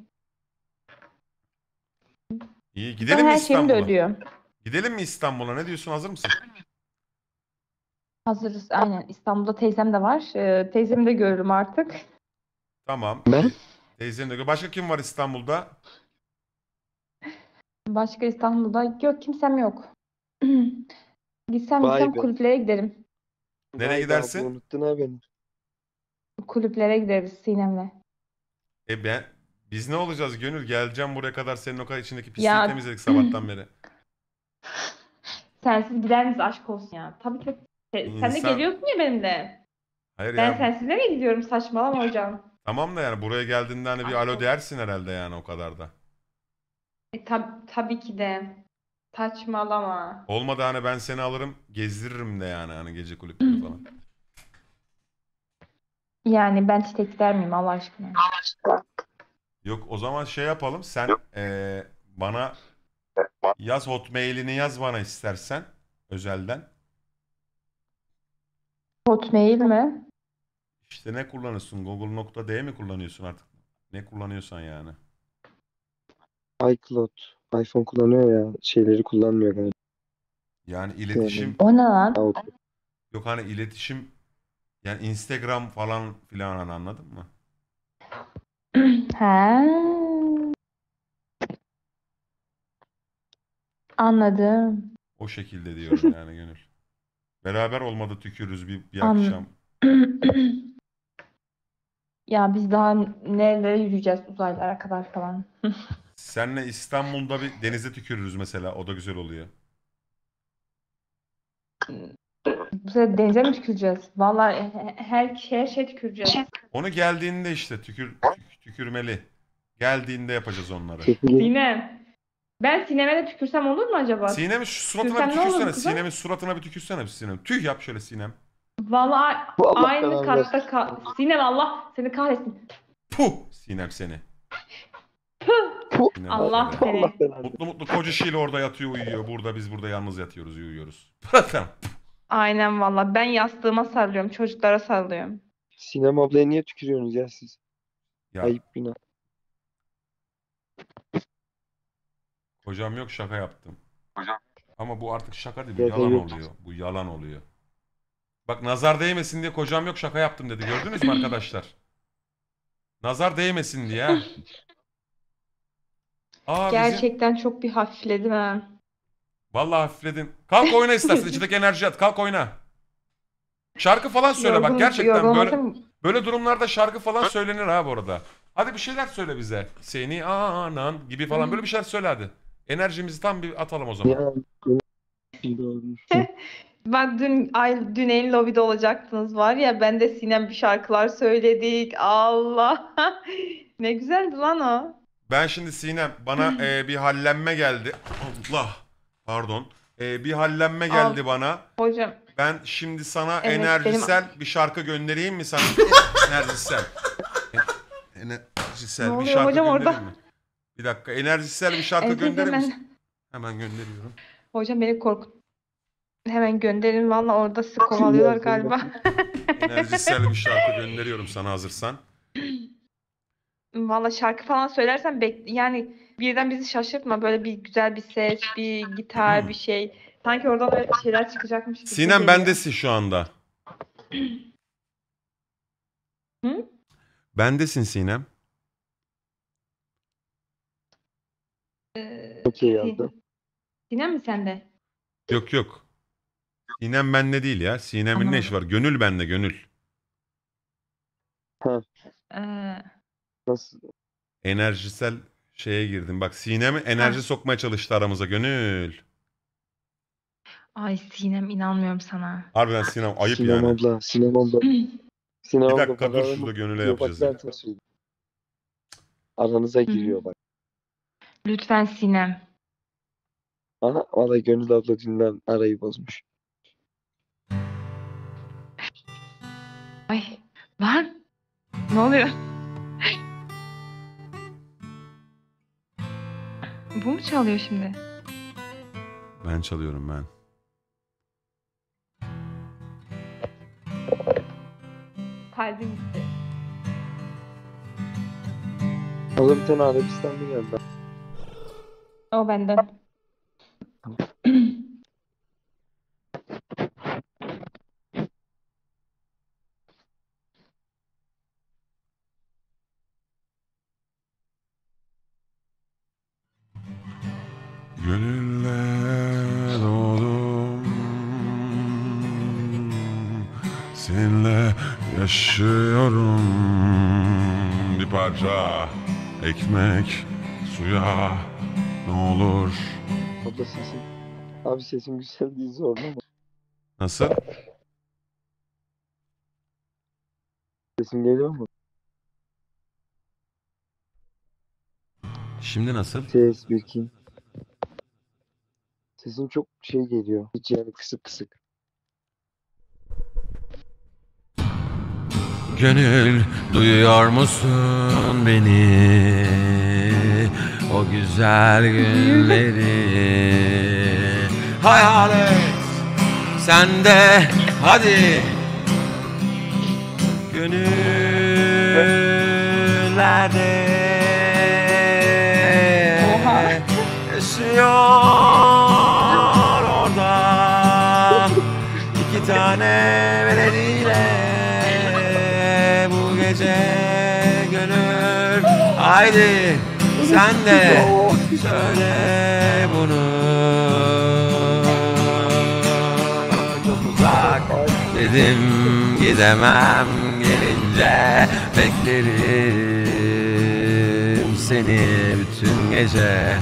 İyi. Gidelim mi İstanbul'a? Gidelim mi İstanbul'a? Ne diyorsun? Hazır mısın? Hazırız. Aynen. İstanbul'da teyzem de var. Teyzemi de görürüm artık. Tamam. Ben? Teyzemi de görürüm. Başka kim var İstanbul'da? Başka İstanbul'da yok. Kimsem yok. Gitsem kulüplere giderim. Nereye gidersin? Unuttun abi beni. Kulüplere gideriz Sinem'le. Biz ne olacağız Gönül? Geleceğim buraya kadar, senin o kadar içindeki pisliği temizledik sabahtan beri. Sensiz gider miyiz? Aşk olsun ya. Tabii ki. Sen de geliyorsun ya benimle. Hayır ben ya. Ben sensiz nereye gidiyorum? Saçmalama hocam. Tamam da yani buraya geldiğinde hani bir alo dersin herhalde yani o kadar da. Tabii ki de. Saçmalama. Olmadı hani ben seni alırım gezdiririm de yani hani gece kulüpleri falan. Yani ben tek gider miyim Allah aşkına? Yok o zaman şey yapalım sen bana yaz hotmail'ini yaz bana istersen özelden. Hotmail mi? İşte ne kullanıyorsun? Google.d mi kullanıyorsun artık? Ne kullanıyorsan yani. iCloud. iPhone kullanıyor ya. Şeyleri kullanmıyor galiba. Yani iletişim. O ne lan? Yok hani iletişim. Yani Instagram falan filan anladın mı? He. Anladım. O şekilde diyorum yani Gönül. Beraber olmadı tükürürüz bir akşam. Ya biz daha nerelere yürüyeceğiz uzaylara kadar falan. Senle İstanbul'da bir denize tükürürüz mesela. O da güzel oluyor. Bu sefer denize mi tüküreceğiz? Vallahi her şey tüküreceğiz. Onu geldiğinde işte tükürmeli. Geldiğinde yapacağız onları. Sinem. Ben Sinem'e de tükürsem olur mu acaba? Sinem'in suratına bir tükürsene. Sinem'in suratına bir tükürsene. Sinem. Tüh yap şöyle Sinem. Vallahi aynı katta Sinem Allah seni kahretsin. Puh Sinem seni. Sinem Allah seni. Mutlu mutlu kocasıyla orada yatıyor uyuyor. Burada biz burada yalnız yatıyoruz uyuyoruz. Aynen valla ben yastığıma sarılıyorum çocuklara sarılıyorum. Sinem ablaya niye tükürüyorsunuz ya siz? Ya. Ayıp günah. Hocam yok şaka yaptım. Hocam. Ama bu artık şaka değil bu yalan oluyor. Bu yalan oluyor. Bak nazar değmesin diye kocam yok şaka yaptım dedi. Gördünüz mü arkadaşlar? Nazar değmesin diye. Aa, gerçekten bizim... çok bir hafifledim ha. Vallahi hafifledin. Kalk oyna istersen içindeki enerji at. Kalk oyna. Şarkı falan söyle yorgun, bak gerçekten böyle durumlarda şarkı falan söylenir ha bu arada. Hadi bir şeyler söyle bize. Seni anan gibi falan böyle bir şeyler söyle hadi. Enerjimizi tam bir atalım o zaman. Ben dün en lobide olacaktınız var ya ben de Sinem bir şarkılar söyledik. Allah. Ne güzeldi lan o. Ben şimdi Sinem bana bir hallenme geldi. Allah. Pardon. Bir hallenme geldi bana. Hocam. Ben şimdi sana evet, enerjisel benim... bir şarkı göndereyim mi sana? Enerjisel. Enerjisel ne bir şarkı hocam orada? Mi? Bir dakika. Enerjisel bir şarkı göndereyim mi? Hemen gönderiyorum. Hocam beni korkut. Hemen gönderin valla orada sık kovalıyorlar galiba. Enerjisel bir şarkı gönderiyorum sana hazırsan. Valla şarkı falan söylersen yani birden bizi şaşırtma böyle bir güzel bir ses, bir gitar, bir şey. Sanki oradan böyle şeyler çıkacakmış gibi. Sinem bendesin şu anda. Hı? Bendesin Sinem. Okey yazdım. Sinem mi sende? Yok yok. Sinem bende değil ya. Sinem'in ne işi var? Gönül bende Gönül. Nasıl? Enerjisel şeye girdim. Bak Sinem'i enerji sokmaya çalıştı aramıza Gönül. Ay Sinem inanmıyorum sana. Harbiden Sinem ayıp Sinem yani. Abla, Sinem abla. Sinem abla. Bir dakika dur şurada Gönül'e yapacağız. Bak, yani. Aranıza giriyor bak. Lütfen Sinem. Aha valla Gönül abla dünden arayı bozmuş. Ay lan ne oluyor? Bu mu çalıyor şimdi? Ben çalıyorum ben. Kalbim gitti. Abla bir tane Arabistan'da geldi. O benden. Gönülle doğdum, seninle yaşıyorum. Bir parça ekmek suya ne olur. Abla sesim, abi sesim güzel değil zorlama. Nasıl? Sesim geliyor mu? Şimdi nasıl? Ses bir iki. Sesin çok şey geliyor. Hiç yani kısık kısık. Gönül duyuyor musun beni? O güzel günleri. Hayalet sen de hadi. Gönüllerde yaşıyor orada iki tane velediyle bu gece gönül haydi sen de söyle bunu çok uzak dedim gidemem gelince beklerim seni bütün gece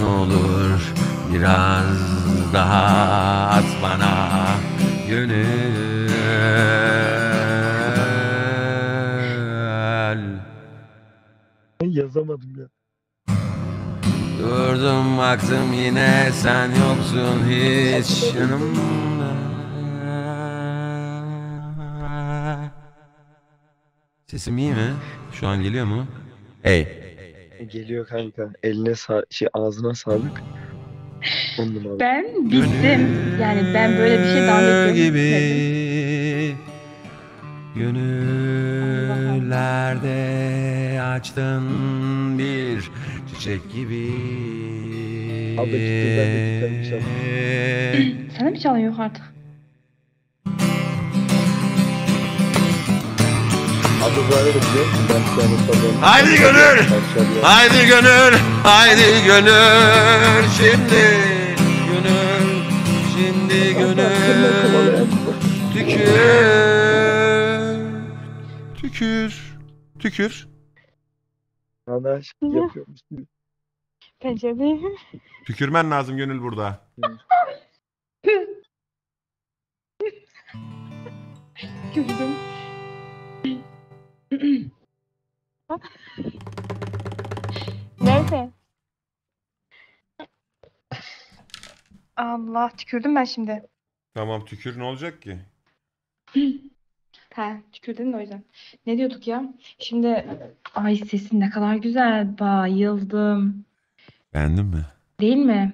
ne olur biraz daha at bana gönül. Yazamadım ya. Durdum baktım yine sen yoksun hiç yanımda. Sesim iyi mi? Şu an geliyor mu? Hey. Geliyor kanka. Eline ağzına sağlık. Ben bittim. Yani ben böyle bir şey daha beklemedim. Gönüllerde açtın bir çiçek gibi. Abi gittim ben. Sen de mi çalıyorsun yok artık? Haydi gönül, haydi gönül, haydi gönül, şimdi gönül, şimdi gönül, tükür, tükür, tükür. Ana şey yapıyormuş gibi. Pencere. Tükürmen lazım gönül burada. Güldüm. Nerede? Allah tükürdüm ben şimdi. Tamam tükür ne olacak ki? He tükürdün de o yüzden. Ne diyorduk ya? Şimdi ay sesin ne kadar güzel bayıldım. Beğendin mi? Değil mi?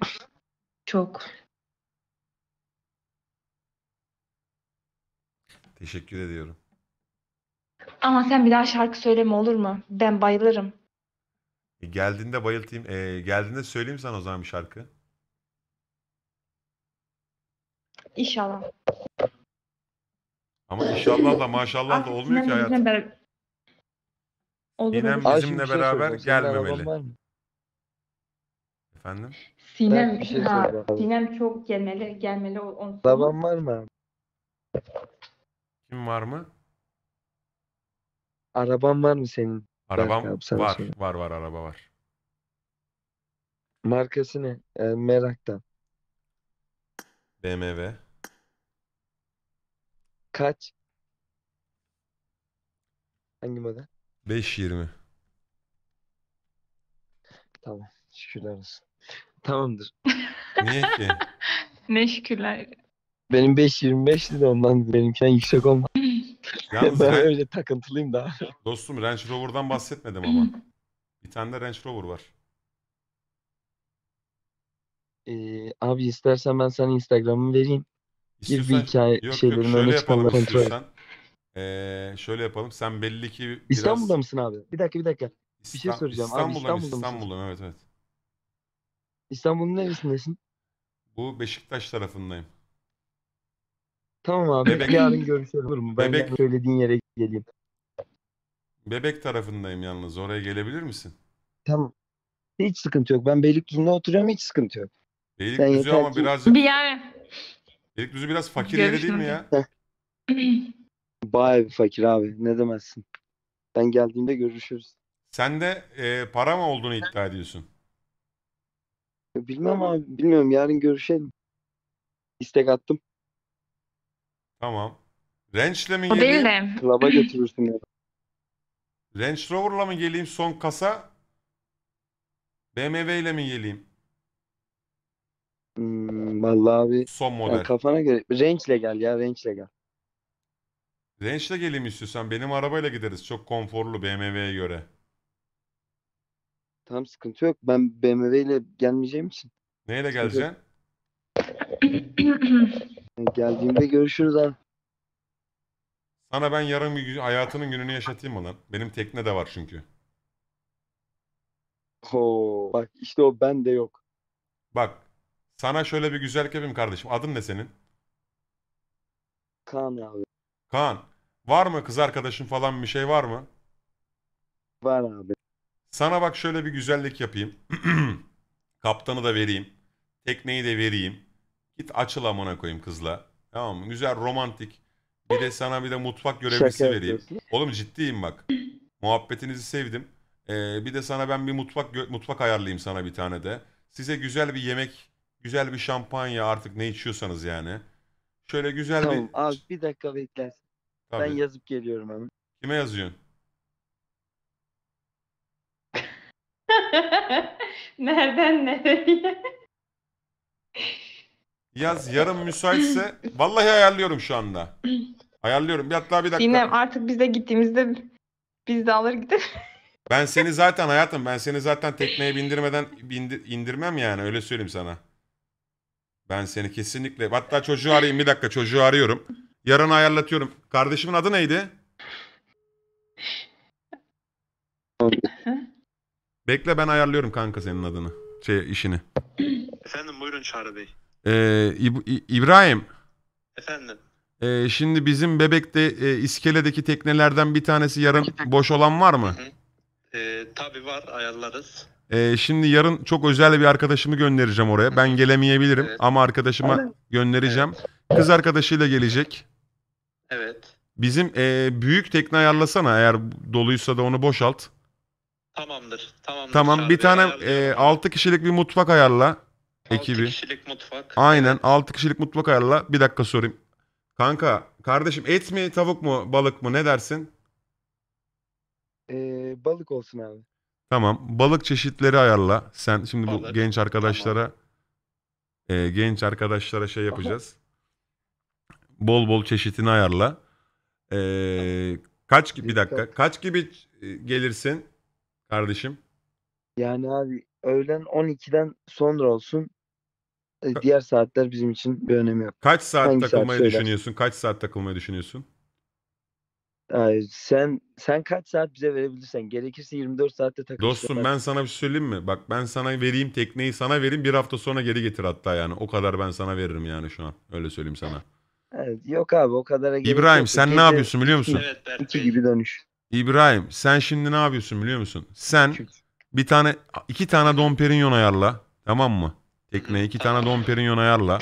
Çok. Teşekkür ediyorum. Ama sen bir daha şarkı söyleme olur mu? Ben bayılırım. Geldiğinde bayıltayım. Geldiğinde söyleyeyim sana o zaman bir şarkı. İnşallah. Ama inşallah da maşallah da olmuyor ki hayat. Sinem bizimle beraber gelmemeli. Efendim? Sinem çok gelmeli. Babam var mı? Kim var mı? Araban var mı senin? Arabam var. Söyle. Var araba var. Markası ne? Meraktan. BMW. Kaç? Hangi model? 520. Tamam. Şükürler olsun. Tamamdır. Niye ki? Ne şükürler. Benim 525'ti de ondan benimkinden yüksek olmadı. Yalnız ben öyle takıntılıyım daha. Dostum Range Rover'dan bahsetmedim ama. Bir tane de Range Rover var. Abi istersen ben sana Instagram'ımı vereyim. İstiyorsan, bir hikaye yok, şeylerin öne çıkanları kontrol et. Şöyle yapalım. Sen belli ki biraz... İstanbul'da mısın abi? Bir dakika. Bir şey soracağım. İstanbul'da mısın? Evet. İstanbul'un neresindesin? Bu Beşiktaş tarafındayım. Tamam abi. Yarın görüşelim. Olur mu? Ben söylediğin yere geleyim. Bebek tarafındayım yalnız. Oraya gelebilir misin? Tamam. Hiç sıkıntı yok. Ben Beylikdüzü'nde oturuyorum. Hiç sıkıntı yok. Beylikdüzü ama ki... birazcık... Bir yer. Beylikdüzü biraz fakir yeri değil mi ya? Bayağı bir fakir abi. Ne demezsin. Ben geldiğimde görüşürüz. Sen de para mı olduğunu iddia ediyorsun? Bilmem abi. Bilmiyorum. Yarın görüşelim. İstek attım. Tamam. Range'le mi geleyim? Klaba götürürsün ya. Range Rover'la mı geleyim son kasa? BMW'yle mi geleyim? Vallahi abi Son yani model. kafana göre range'le gel ya, range'le gel. Range'le geleyim istiyorsan. Benim arabayla gideriz. Çok konforlu BMW'ye göre. Tamam, sıkıntı yok. Ben BMW ile gelmeyeceğim için Neyle sıkıntı yok. geleceksin? Geldiğimde görüşürüz abi. Sana ben yarın hayatının gününü yaşatayım mı lan? Benim tekne de var çünkü. Oo, bak işte o bende yok. Bak sana şöyle bir güzellik yapayım kardeşim. Adın ne senin? Kaan abi. Kaan. Var mı kız arkadaşın falan, bir şey var mı? Var abi. Sana bak şöyle bir güzellik yapayım. Kaptanı da vereyim. Tekneyi de vereyim. Git açıl amına koyayım kızla. Tamam mı? Güzel romantik. Bir de sana bir de mutfak Şaka görevlisi vereyim. yapıyorsun. Oğlum ciddiyim bak. Muhabbetinizi sevdim. Bir de sana ben bir mutfak ayarlayayım sana bir tane de. Size güzel bir yemek, güzel bir şampanya, artık ne içiyorsanız yani. Şöyle güzel bir Tamam abi, bir dakika beklersin. Ben tabii. yazıp geliyorum hemen. Kime yazıyorsun? Nereden nereye? Yaz yarın müsaitse. Vallahi ayarlıyorum şu anda. Ayarlıyorum. Bir hatta bir dakika. Bilmem, artık biz de gittiğimizde biz de alır gideriz. Ben seni zaten hayatım, ben seni zaten tekneye bindirmeden indirmem yani, öyle söyleyeyim sana. Ben seni kesinlikle, hatta çocuğu arayayım, bir dakika çocuğu arıyorum. Yarın ayarlatıyorum. Kardeşimin adı neydi? Tamam. Bekle ben ayarlıyorum kanka senin adını. Şey işini. Efendim buyurun Çağrı Bey. İbrahim. Efendim. Şimdi bizim Bebek'te iskeledeki teknelerden bir tanesi yarın boş olan var mı? Tabii var, ayarlarız. Şimdi yarın çok özel bir arkadaşımı göndereceğim oraya. Ben gelemeyebilirim Evet. ama arkadaşıma göndereceğim. Evet. Kız arkadaşıyla gelecek. Evet. Bizim büyük tekne ayarlasana, eğer doluysa da onu boşalt. Tamamdır. Tamamdır Tamam, Çağrı bir Bey, tane ayarlıyorum hemen. 6 kişilik bir mutfak ayarla 6 ekibi. kişilik mutfak. Aynen, Evet. 6 kişilik mutfak ayarla. Bir dakika sorayım. Kanka, kardeşim et mi, tavuk mu, balık mı, ne dersin? Balık olsun abi. Tamam. Balık çeşitleri ayarla. Sen şimdi bu Balık. genç Tamam. arkadaşlara şey yapacağız. Bol bol çeşitini ayarla. E, kaç gibi bir dakika. Dikkat. Kaç gibi gelirsin kardeşim? Yani abi öğlen 12'den sonra olsun. Ka- Diğer saatler bizim için bir önemi yok. Kaç saat Hangi saat takılmayı söylersin? düşünüyorsun? Kaç saat takılmayı düşünüyorsun? Ay, sen kaç saat bize verebilirsen. Gerekirse 24 saatte takılışlar Dostum ben artık. sana bir şey söyleyeyim mi? Bak ben sana vereyim tekneyi, sana vereyim, bir hafta sonra geri getir hatta yani. O kadar ben sana veririm yani şu an. Öyle söyleyeyim sana. Evet, yok abi o kadara gerek İbrahim yok. sen ne Gece yapıyorsun biliyor 2 musun? Evet Berk 2 Bey. gibi dönüş. İbrahim sen şimdi ne yapıyorsun biliyor musun? Sen Çünkü- bir tane 2 tane Don Perignon ayarla. Tamam mı? Tekneye 2 tane Tamam. Don Perignon ayarla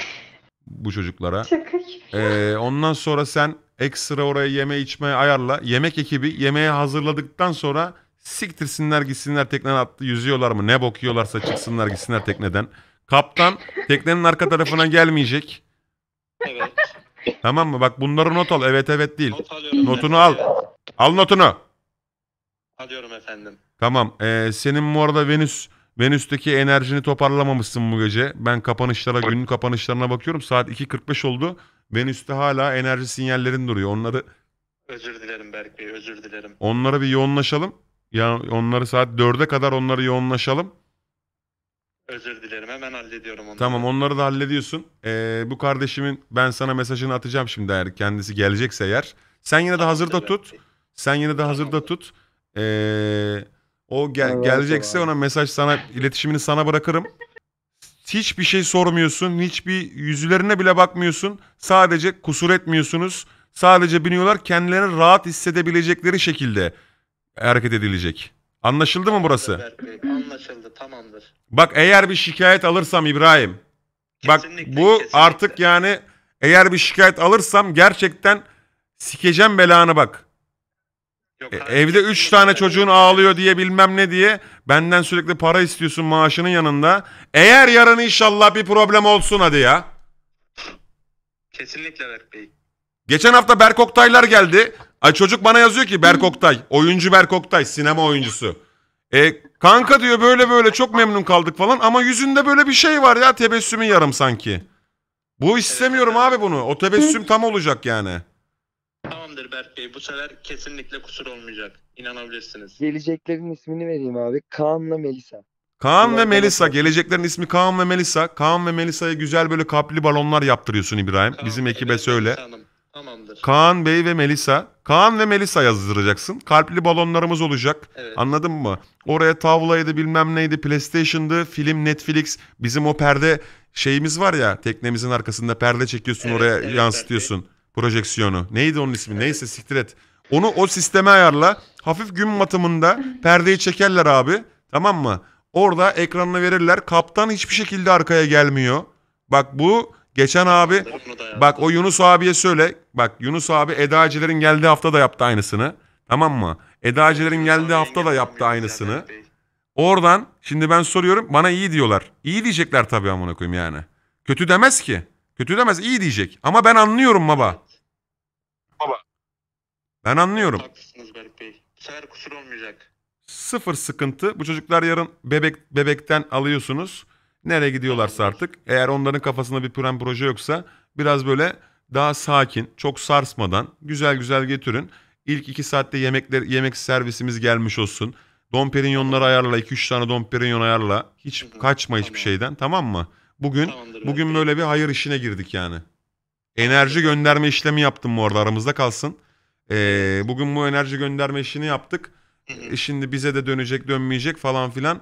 bu çocuklara. Şaka gibi. Ondan sonra sen ekstra oraya yeme içme ayarla. Yemek ekibi yemeği hazırladıktan sonra siktirsinler gitsinler, tekneden attı yüzüyorlar mı ne bok yiyorlarsa çıksınlar gitsinler tekneden. Kaptan teknenin arka tarafına gelmeyecek. Evet. Tamam mı? Bak bunları not al. Evet evet değil. Not alıyorum Notunu efendim. al. Evet. Al notunu. Alıyorum efendim. Tamam. Senin bu arada Venüs'teki enerjini toparlamamışsın bu gece. Ben günün kapanışlarına bakıyorum. Saat 2:45 oldu. Venüs'te hala enerji sinyallerin duruyor. Özür dilerim Berk Bey, özür dilerim. Onlara bir yoğunlaşalım. Ya onları saat 4'e kadar onları yoğunlaşalım. Özür dilerim. Hemen hallediyorum Tamam, onları. onları da hallediyorsun. Bu kardeşimin ben sana mesajını atacağım şimdi, eğer kendisi gelecekse eğer. Sen yine de hazırda Tamamdır tut. Berk Bey. Sen yine de hazırda Tamamdır. tut. Ee, O Anlarsın gelecekse abi. ona mesaj sana iletişimini sana bırakırım. Hiçbir şey sormuyorsun. Hiçbir yüzlerine bile bakmıyorsun. Sadece kusur etmiyorsunuz. Sadece biniyorlar, kendilerini rahat hissedebilecekleri şekilde hareket edilecek. Anlaşıldı mı Tamamdır burası? Berk Bey. Anlaşıldı. Tamamdır. Bak eğer bir şikayet alırsam İbrahim. Bak Kesinlikle, bu artık kesinlikle. yani, eğer bir şikayet alırsam gerçekten sikeceğim belanı bak. Yok abi, Evde 3 tane kesinlikle çocuğun ağlıyor diye bilmem ne diye benden sürekli para istiyorsun maaşının yanında. Eğer yarın inşallah bir problem olsun hadi ya. kesinlikle Berk Bey. Geçen hafta Berk Oktaylar geldi. Ay çocuk bana yazıyor ki Berk Oktay. Oyuncu Berk Oktay. Sinema oyuncusu. Kanka diyor böyle böyle çok memnun kaldık falan ama yüzünde böyle bir şey var ya, tebessümü yarım sanki. Bu istemiyorum abi bunu. O tebessüm tam olacak yani. Tamamdır Berk Bey, bu sefer kesinlikle kusur olmayacak. İnanabilirsiniz. Geleceklerin ismini vereyim abi. Kaan'la Melisa. Kaan ve Melisa. Geleceklerin ismi Kaan ve Melisa. Kaan ve Melisa'ya güzel böyle kaplı balonlar yaptırıyorsun İbrahim. Tamam, bizim ekibe evet, söyle. Tamamdır. Kaan Bey ve Melisa. Kaan ve Melisa yazdıracaksın. Kalpli balonlarımız olacak. Evet. Anladın mı? Oraya tavlaydı, bilmem neydi, PlayStation'dı, film, Netflix. Bizim o perde şeyimiz var ya, teknemizin arkasında perde çekiyorsun, evet, oraya evet, yansıtıyorsun. Projeksiyonu. Neydi onun ismi? Evet. Neyse siktir et. Onu o sisteme ayarla. Hafif gün batımında perdeyi çekerler abi. Tamam mı? Orada ekranını verirler. Kaptan hiçbir şekilde arkaya gelmiyor. Bak bu geçen abi, bak o Yunus abiye söyle. Bak Yunus abi Eda'cilerin geldiği hafta da yaptı aynısını. Tamam mı? Eda'cilerin geldiği hafta da yaptı aynısını. Oradan şimdi ben soruyorum, bana iyi diyorlar. İyi diyecekler tabii amına koyayım yani. Kötü demez ki. Kötü demez, iyi diyecek. Ama ben anlıyorum baba. Baba. Ben anlıyorum. Haklısınız Berk Bey. Seher kusur olmayacak. Sıfır sıkıntı. Bu çocuklar yarın bebekten alıyorsunuz. Nereye gidiyorlarsa artık. Eğer onların kafasında bir plan proje yoksa biraz böyle daha sakin, çok sarsmadan güzel güzel getirin. İlk 2 saatte yemek servisimiz gelmiş olsun. Domperinyonları ayarla. 2-3 tane domperignon ayarla. Hiç kaçma hiçbir şeyden, tamam mı? Bugün böyle bir hayır işine girdik yani. Enerji gönderme işlemi yaptım bu arada, aramızda kalsın. Bugün bu enerji gönderme işini yaptık. Şimdi bize de dönecek dönmeyecek falan filan.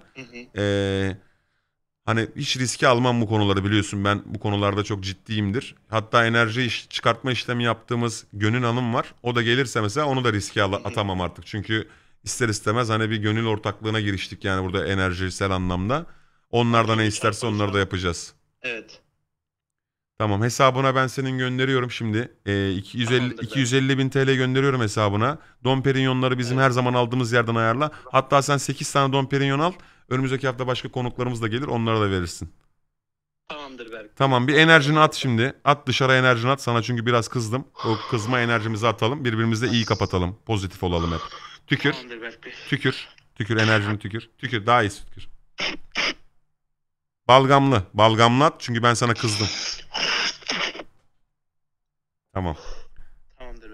Hani hiç riske almam bu konuları, biliyorsun ben bu konularda çok ciddiyimdir. Hatta enerji çıkartma işlemi yaptığımız Gönül Hanım var. O da gelirse mesela onu da riske atamam artık. Çünkü ister istemez hani bir gönül ortaklığına giriştik yani burada enerjisel anlamda. Onlar da ne isterse onları da yapacağız. Evet. Tamam, hesabına ben senin gönderiyorum şimdi. 250 bin TL gönderiyorum hesabına. Domperinyonları bizim her zaman aldığımız yerden ayarla. Hatta sen 8 tane domperignon al. Önümüzdeki hafta başka konuklarımız da gelir, onlara da verirsin. Tamamdır Berk. Tamam, bir enerjini at şimdi. At dışarı, enerjini at sana, çünkü biraz kızdım. O kızma enerjimizi atalım. Birbirimizle iyi kapatalım. Pozitif olalım hep. Tükür. Tükür. Tükür, enerjini tükür. Tükür, daha iyi tükür. Balgamlı. Balgamlat, çünkü ben sana kızdım. Tamam.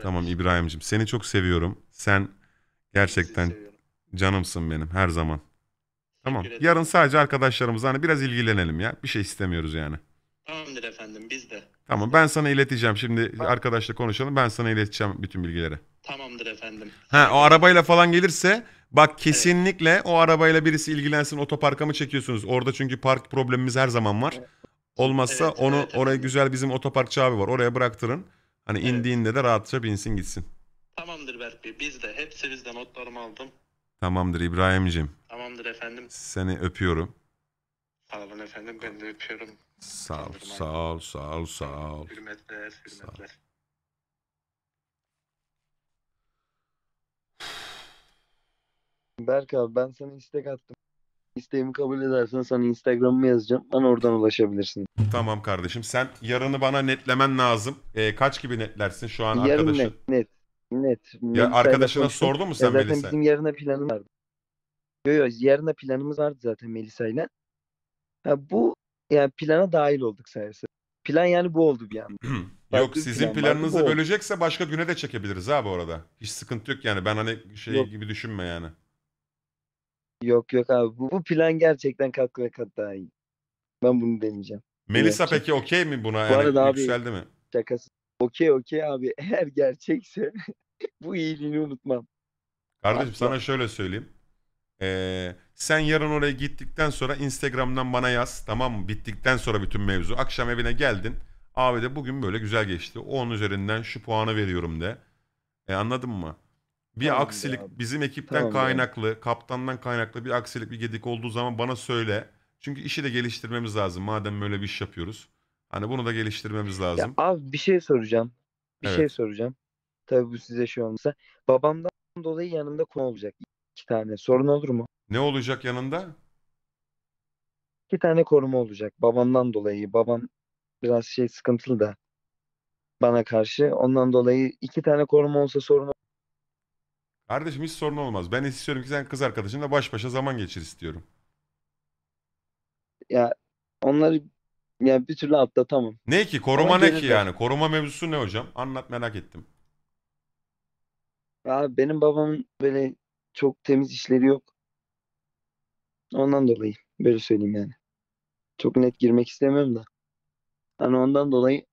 Tamam İbrahim'cim. Seni çok seviyorum. Sen gerçekten canımsın benim her zaman. Tamam. Yarın sadece arkadaşlarımızla hani biraz ilgilenelim ya. Bir şey istemiyoruz yani. Tamamdır efendim, biz de. Tamam, ben sana ileteceğim. Şimdi arkadaşla konuşalım. Ben sana ileteceğim bütün bilgileri. Tamamdır efendim. Ha, o arabayla falan gelirse bak kesinlikle o arabayla birisi ilgilensin. Otoparka mı çekiyorsunuz? Orada çünkü park problemimiz her zaman var. Olmazsa oraya güzel, bizim otoparkçı abi var. Oraya bıraktırın. Hani indiğinde de rahatça binsin gitsin. Tamamdır Berk Bey, biz de. Hepsi bizde, notlarımı aldım. Tamamdır İbrahim'cim. Tamamdır efendim. Seni öpüyorum. Sağ olun efendim, ben de öpüyorum. Sağ ol, sağ ol, sağ ol, sağ ol. Hürmetler, hürmetler. Berk abi, ben sana istek attım. İsteğimi kabul edersen sana Instagram'ımı yazacağım. Bana oradan ulaşabilirsin. Tamam kardeşim, sen yarını bana netlemen lazım. Kaç gibi netlersin şu an yarın arkadaşın? Yarın net. Ya arkadaşına sordun mu sen Melisa? Zaten bizim yarına planımız vardı. Yok yarına planımız vardı zaten Melisa'yla. Bu yani plana dahil olduk sayesinde. Plan yani bu oldu bir anda. Yok, sizin planınızı bölecekse başka güne de çekebiliriz ha bu arada. Hiç sıkıntı yok yani, ben hani şey gibi düşünme yani. Yok abi, bu plan gerçekten kat ve kat daha iyi. Ben bunu deneyeceğim. Melisa peki okey mi buna? Bu arada abi, yükseldi mi? Şakası. Okey abi, eğer gerçekse bu iyiliğini unutmam. Kardeşim sana şöyle söyleyeyim. Sen yarın oraya gittikten sonra Instagram'dan bana yaz, tamam mı? Bittikten sonra bütün mevzu. Akşam evine geldin. Abi de bugün böyle güzel geçti. 10 üzerinden şu puanı veriyorum de. Anladın mı? Bir tamam aksilik abi, bizim ekipten tamam kaynaklı, kaptandan kaynaklı bir aksilik, bir gedik olduğu zaman bana söyle. Çünkü işi de geliştirmemiz lazım. Madem böyle bir iş yapıyoruz. Hani bunu da geliştirmemiz lazım. Ya abi bir şey soracağım. Bir şey soracağım. Tabii bu size şey olmasa. Babamdan dolayı yanımda konu olacak. 2 tane. Sorun olur mu? Ne olacak yanında? 2 tane koruma olacak. Babamdan dolayı. Babam biraz sıkıntılı da bana karşı. Ondan dolayı 2 tane koruma olsa sorun. Kardeşim hiç sorun olmaz. Ben istiyorum ki sen kız arkadaşınla baş başa zaman geçir istiyorum. Ya onları ya bir türlü atlatamam. Ne ki? Koruma ne ki yani? Koruma mevzusu ne hocam? Anlat, merak ettim. Ya benim babamın böyle çok temiz işleri yok. Ondan dolayı böyle söyleyeyim yani. Çok net girmek istemiyorum da. Hani ondan dolayı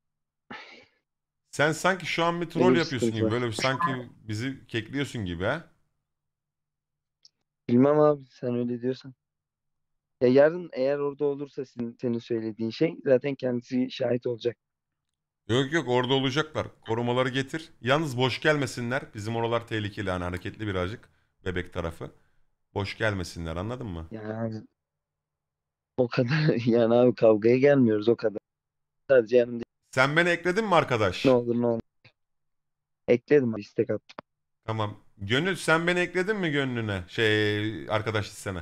sen sanki şu an bir troll yapıyorsun gibi. Böyle sanki bizi kekliyorsun gibi ha? Bilmem abi, sen öyle diyorsan. Ya yarın eğer orada olursa senin söylediğin şey zaten kendisi şahit olacak. Yok yok, orada olacaklar. Korumaları getir. Yalnız boş gelmesinler. Bizim oralar tehlikeli yani, hareketli birazcık. Bebek tarafı. Boş gelmesinler, anladın mı? Yani o kadar yani abi, kavgaya gelmiyoruz o kadar. Sadece yanımda. Sen beni ekledin mi arkadaş? Ne olur ne olur. Ekledim abi, istek attım. Tamam. Gönül, sen beni ekledin mi gönlüne? Arkadaş istene.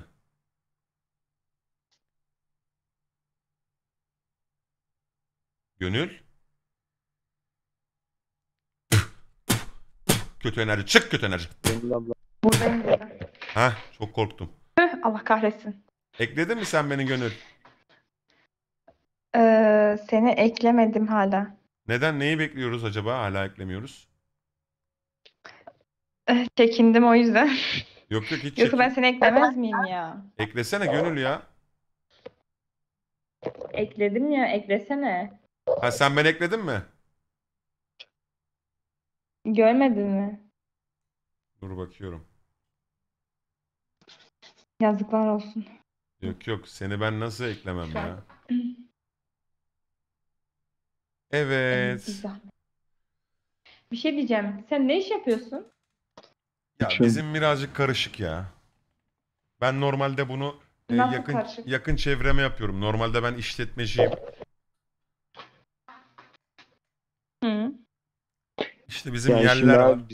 Gönül. Kötü enerji. Çık kötü enerji. Buradayım. Hah, çok korktum. Allah kahretsin. Ekledin mi sen beni Gönül? Seni eklemedim hala. Neden? Neyi bekliyoruz acaba? Hala eklemiyoruz. Çekindim o yüzden. Yok yok, hiç çekindim. Yoksa ben seni eklemez miyim ya? Eklesene Gönül ya. Ekledim ya, eklesene. Ha, sen beni ekledin mi? Görmedin mi? Dur bakıyorum. Yazıklar olsun. Yok yok, seni ben nasıl eklemem ya? Evet. Bir şey diyeceğim. Sen ne iş yapıyorsun? Ya bizim birazcık karışık ya. Ben normalde bunu yakın çevreme yapıyorum. Normalde ben işletmeciyim. Hı. İşte bizim yani yerler...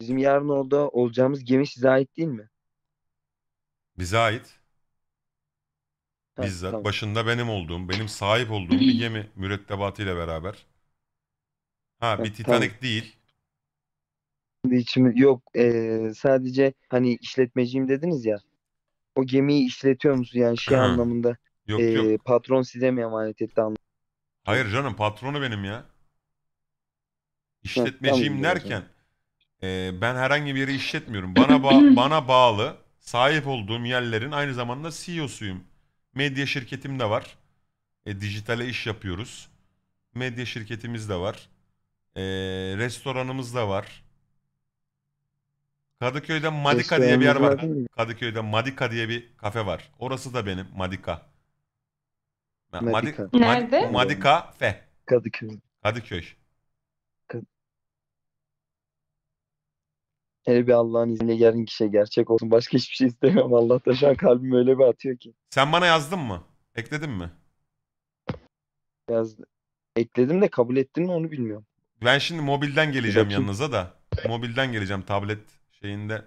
Bizim yarın orada olacağımız gemi size ait değil mi? Bize ait. Tamam, bizzat tamam. Başında benim olduğum, benim sahip olduğum bir gemi mürettebatıyla beraber. Ha, bir Titanic tamam. Değil. Yok, sadece hani işletmeciyim dediniz ya. O gemiyi işletiyor musun yani şey anlamında? Yok, yok. Patron size mi emanet etti anlamında? Hayır canım, patronu benim ya. İşletmeciyim tamam, derken ben herhangi bir yeri işletmiyorum. Bana bağlı sahip olduğum yerlerin aynı zamanda CEO'suyum. Medya şirketim de var. Dijitale iş yapıyoruz. Medya şirketimiz de var. Restoranımız da var. Kadıköy'de Madika diye bir yer var. Kadıköy'de Madika diye bir kafe var. Orası da benim. Madika. Madika. Nerede? Madika Fe. Kadıköy. Kadıköy. Hele bir Allah'ın izniyle yarın kişiye gerçek olsun. Başka hiçbir şey istemiyorum. Allah da şu an kalbim öyle bir atıyor ki. Sen bana yazdın mı? Ekledin mi? Yazdım. Ekledim de kabul ettin mi onu bilmiyorum. Ben şimdi mobilden geleceğim yanınıza da. Mobilden geleceğim, tablet şeyinde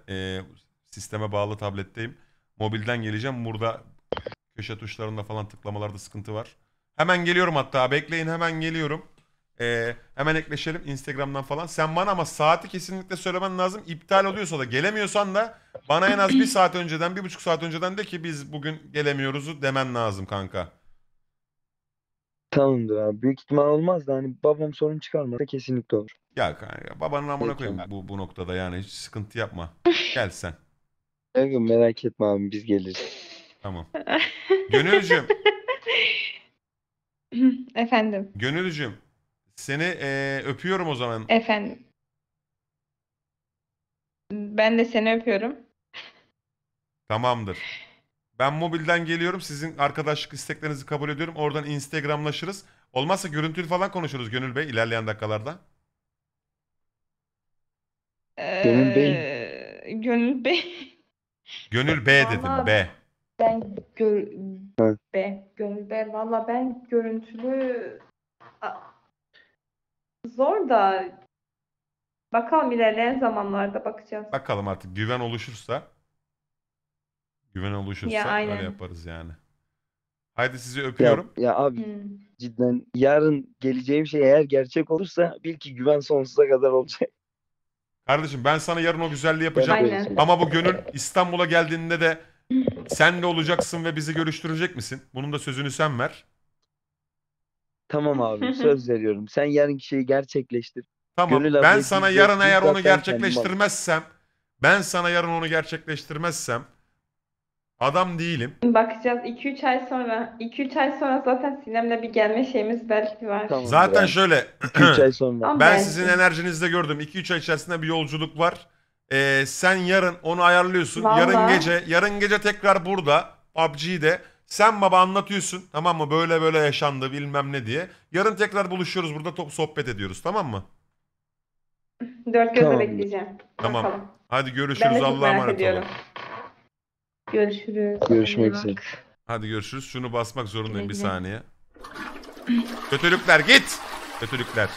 sisteme bağlı tabletteyim. Mobilden geleceğim. Burada köşe tuşlarında falan tıklamalarda sıkıntı var. Hemen geliyorum hatta. Bekleyin, hemen geliyorum. Hemen ekleşelim Instagram'dan falan. Sen bana ama saati kesinlikle söylemen lazım. İptal oluyorsa da, gelemiyorsan da bana en az 1 saat önceden, 1,5 saat önceden de ki biz bugün gelemiyoruzu demen lazım kanka. Tamamdır abi. Büyük ihtimal olmaz da hani babam sorun çıkarmazsa kesinlikle olur. Ya kanka, babanın amına koyayım bu noktada yani, hiç sıkıntı yapma. Gel sen. Merak etme abi, biz geliriz. Tamam. Gönülcüğüm. Efendim. Gönülcüğüm. Seni öpüyorum o zaman. Efendim. Ben de seni öpüyorum. Tamamdır. Ben mobilden geliyorum. Sizin arkadaşlık isteklerinizi kabul ediyorum. Oradan Instagram'laşırız. Olmazsa görüntülü falan konuşuruz Gönül Bey ilerleyen dakikalarda. Gönül Bey. Gönül Bey. Gönül B dedim. Vallahi B. Gönül Bey. Valla ben görüntülü... Zor da, bakalım ilerleyen zamanlarda bakacağız. Bakalım artık, güven oluşursa ya, öyle yaparız yani. Haydi sizi öpüyorum. Ya abi cidden yarın geleceğim şey eğer gerçek olursa bil ki güven sonsuza kadar olacak. Kardeşim ben sana yarın o güzelliği yapacağım. Aynen. Ama bu gönül İstanbul'a geldiğinde de sen de olacaksın ve bizi görüştürecek misin? Bunun da sözünü sen ver. Tamam abi, söz veriyorum. Sen yarınki şeyi gerçekleştir. Tamam. Gönül ben sana yarın eğer onu gerçekleştirmezsem, adam değilim. Bakacağız 2-3 ay sonra. 2-3 ay sonra zaten Sinem'le bir gelme şeyimiz belki var. Tamam, zaten abi. Şöyle. 2-3 ay sonra. Ben sizin enerjinizde gördüm. 2-3 ay içerisinde bir yolculuk var. Sen yarın onu ayarlıyorsun. Vallahi. Yarın gece tekrar burada PUBG'de sen baba anlatıyorsun. Tamam mı? Böyle böyle yaşandı bilmem ne diye. Yarın tekrar buluşuyoruz. Burada sohbet ediyoruz. Tamam mı? Dört gözle bekleyeceğim. Tamam. Bakalım. Hadi görüşürüz. Allah'a emanet olun. Görüşürüz. Görüşmek üzere. Hadi görüşürüz. Şunu basmak zorundayım bir saniye. Kötülükler git. Kötülükler.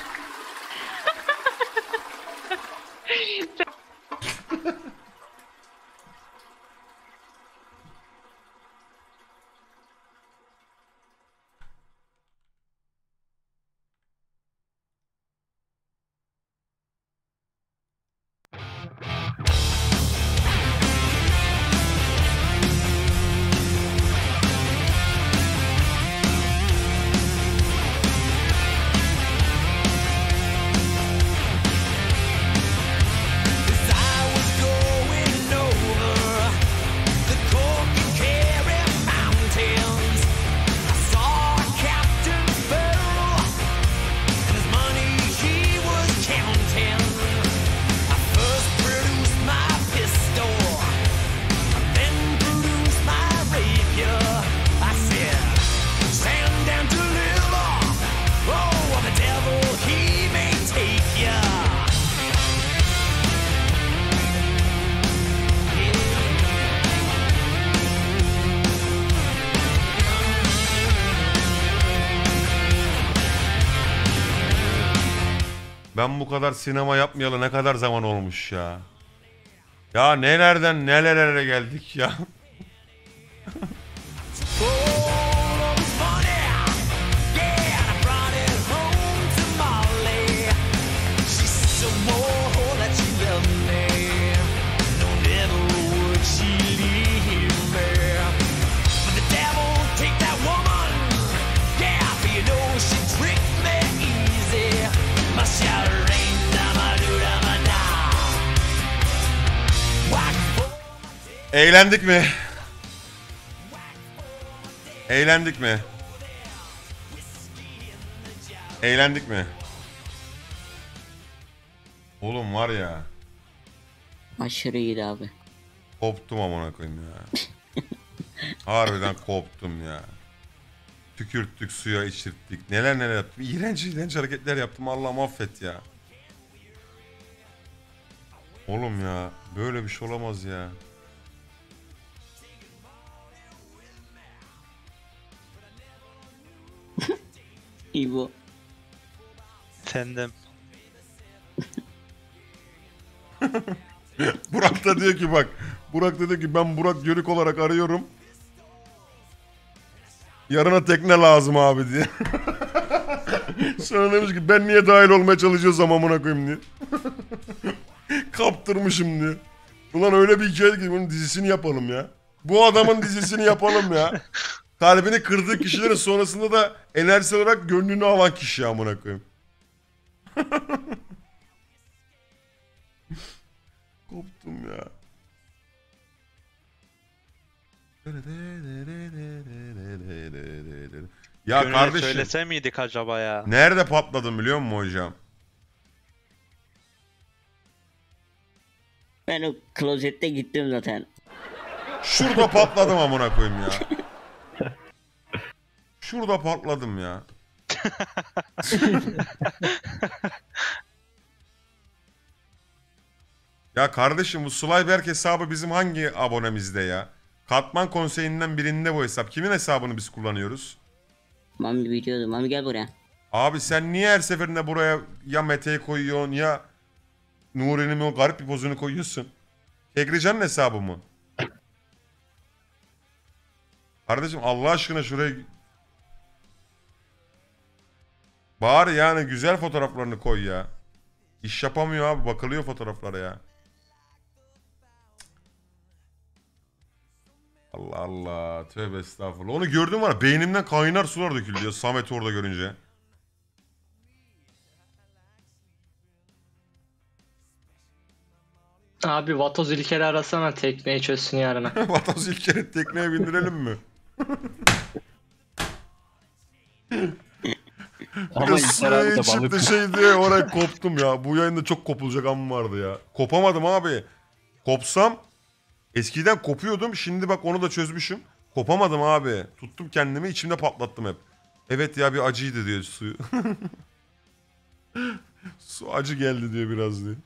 Ben bu kadar sinema yapmayalı ne kadar zaman olmuş ya. Ya nelerden nelere geldik ya. Eğlendik mi? Eğlendik mi? Eğlendik mi? Oğlum var ya. Aşırı iyi abi. Koptum amına koyayım ya. Harbiden koptum ya. Tükürttük, suya içirttik. Neler yaptım. İğrenç hareketler yaptım. Allah'ım affet ya. Oğlum ya. Böyle bir şey olamaz ya. İbo. Sendim. Burak da diyor ki bak. Burak da diyor ki ben Burak Yörük olarak arıyorum. Yarına tekne lazım abi diye. Sonra demiş ki ben niye dahil olmaya çalışıyorsam amına koyayım diye. Kaptırmışım diyor. Ulan öyle bir hikaye ki bunun dizisini yapalım ya. Bu adamın dizisini yapalım ya. Kalbini kırdığı kişilerin sonrasında da enerjisi olarak gönlünü alan kişi amına koyayım. Koptum ya. Ya gönlüne kardeşim. Söylese miydik acaba ya? Nerede patladım biliyor musun hocam? Ben o klozette gittim zaten. Şurada patladım amına koyayım ya. Şurada patladım ya. Ya kardeşim bu Slayberg hesabı bizim hangi abonemizde ya? Katman konseyinden birinde bu hesap. Kimin hesabını biz kullanıyoruz? Mami biliyordum. Mami gel buraya. Abi sen niye her seferinde buraya ya Mete'yi koyuyorsun ya Nuri'nin o garip bir pozunu koyuyorsun? Kekrican'ın hesabı mı? Kardeşim Allah aşkına şuraya... Bari yani güzel fotoğraflarını koy ya. İş yapamıyor abi, bakılıyor fotoğraflara ya. Allah Allah, tövbe estağfurullah. Onu gördüm var, beynimden kaynar sular döküldü ya Samet'i orada görünce. Abi Vatoz İlker'i arasana, tekneyi çözsün yarına. Vatoz İlker'i tekneye bindirelim mi? Ama İlker çıktı şey diye oraya koptum ya. Bu yayında çok kopulacak an vardı ya. Kopamadım abi. Kopsam eskiden kopuyordum. Şimdi bak onu da çözmüşüm. Kopamadım abi. Tuttum kendimi, içimde patlattım hep. Evet ya, bir acıydı diyor suyu. Su acı geldi diyor biraz diyor.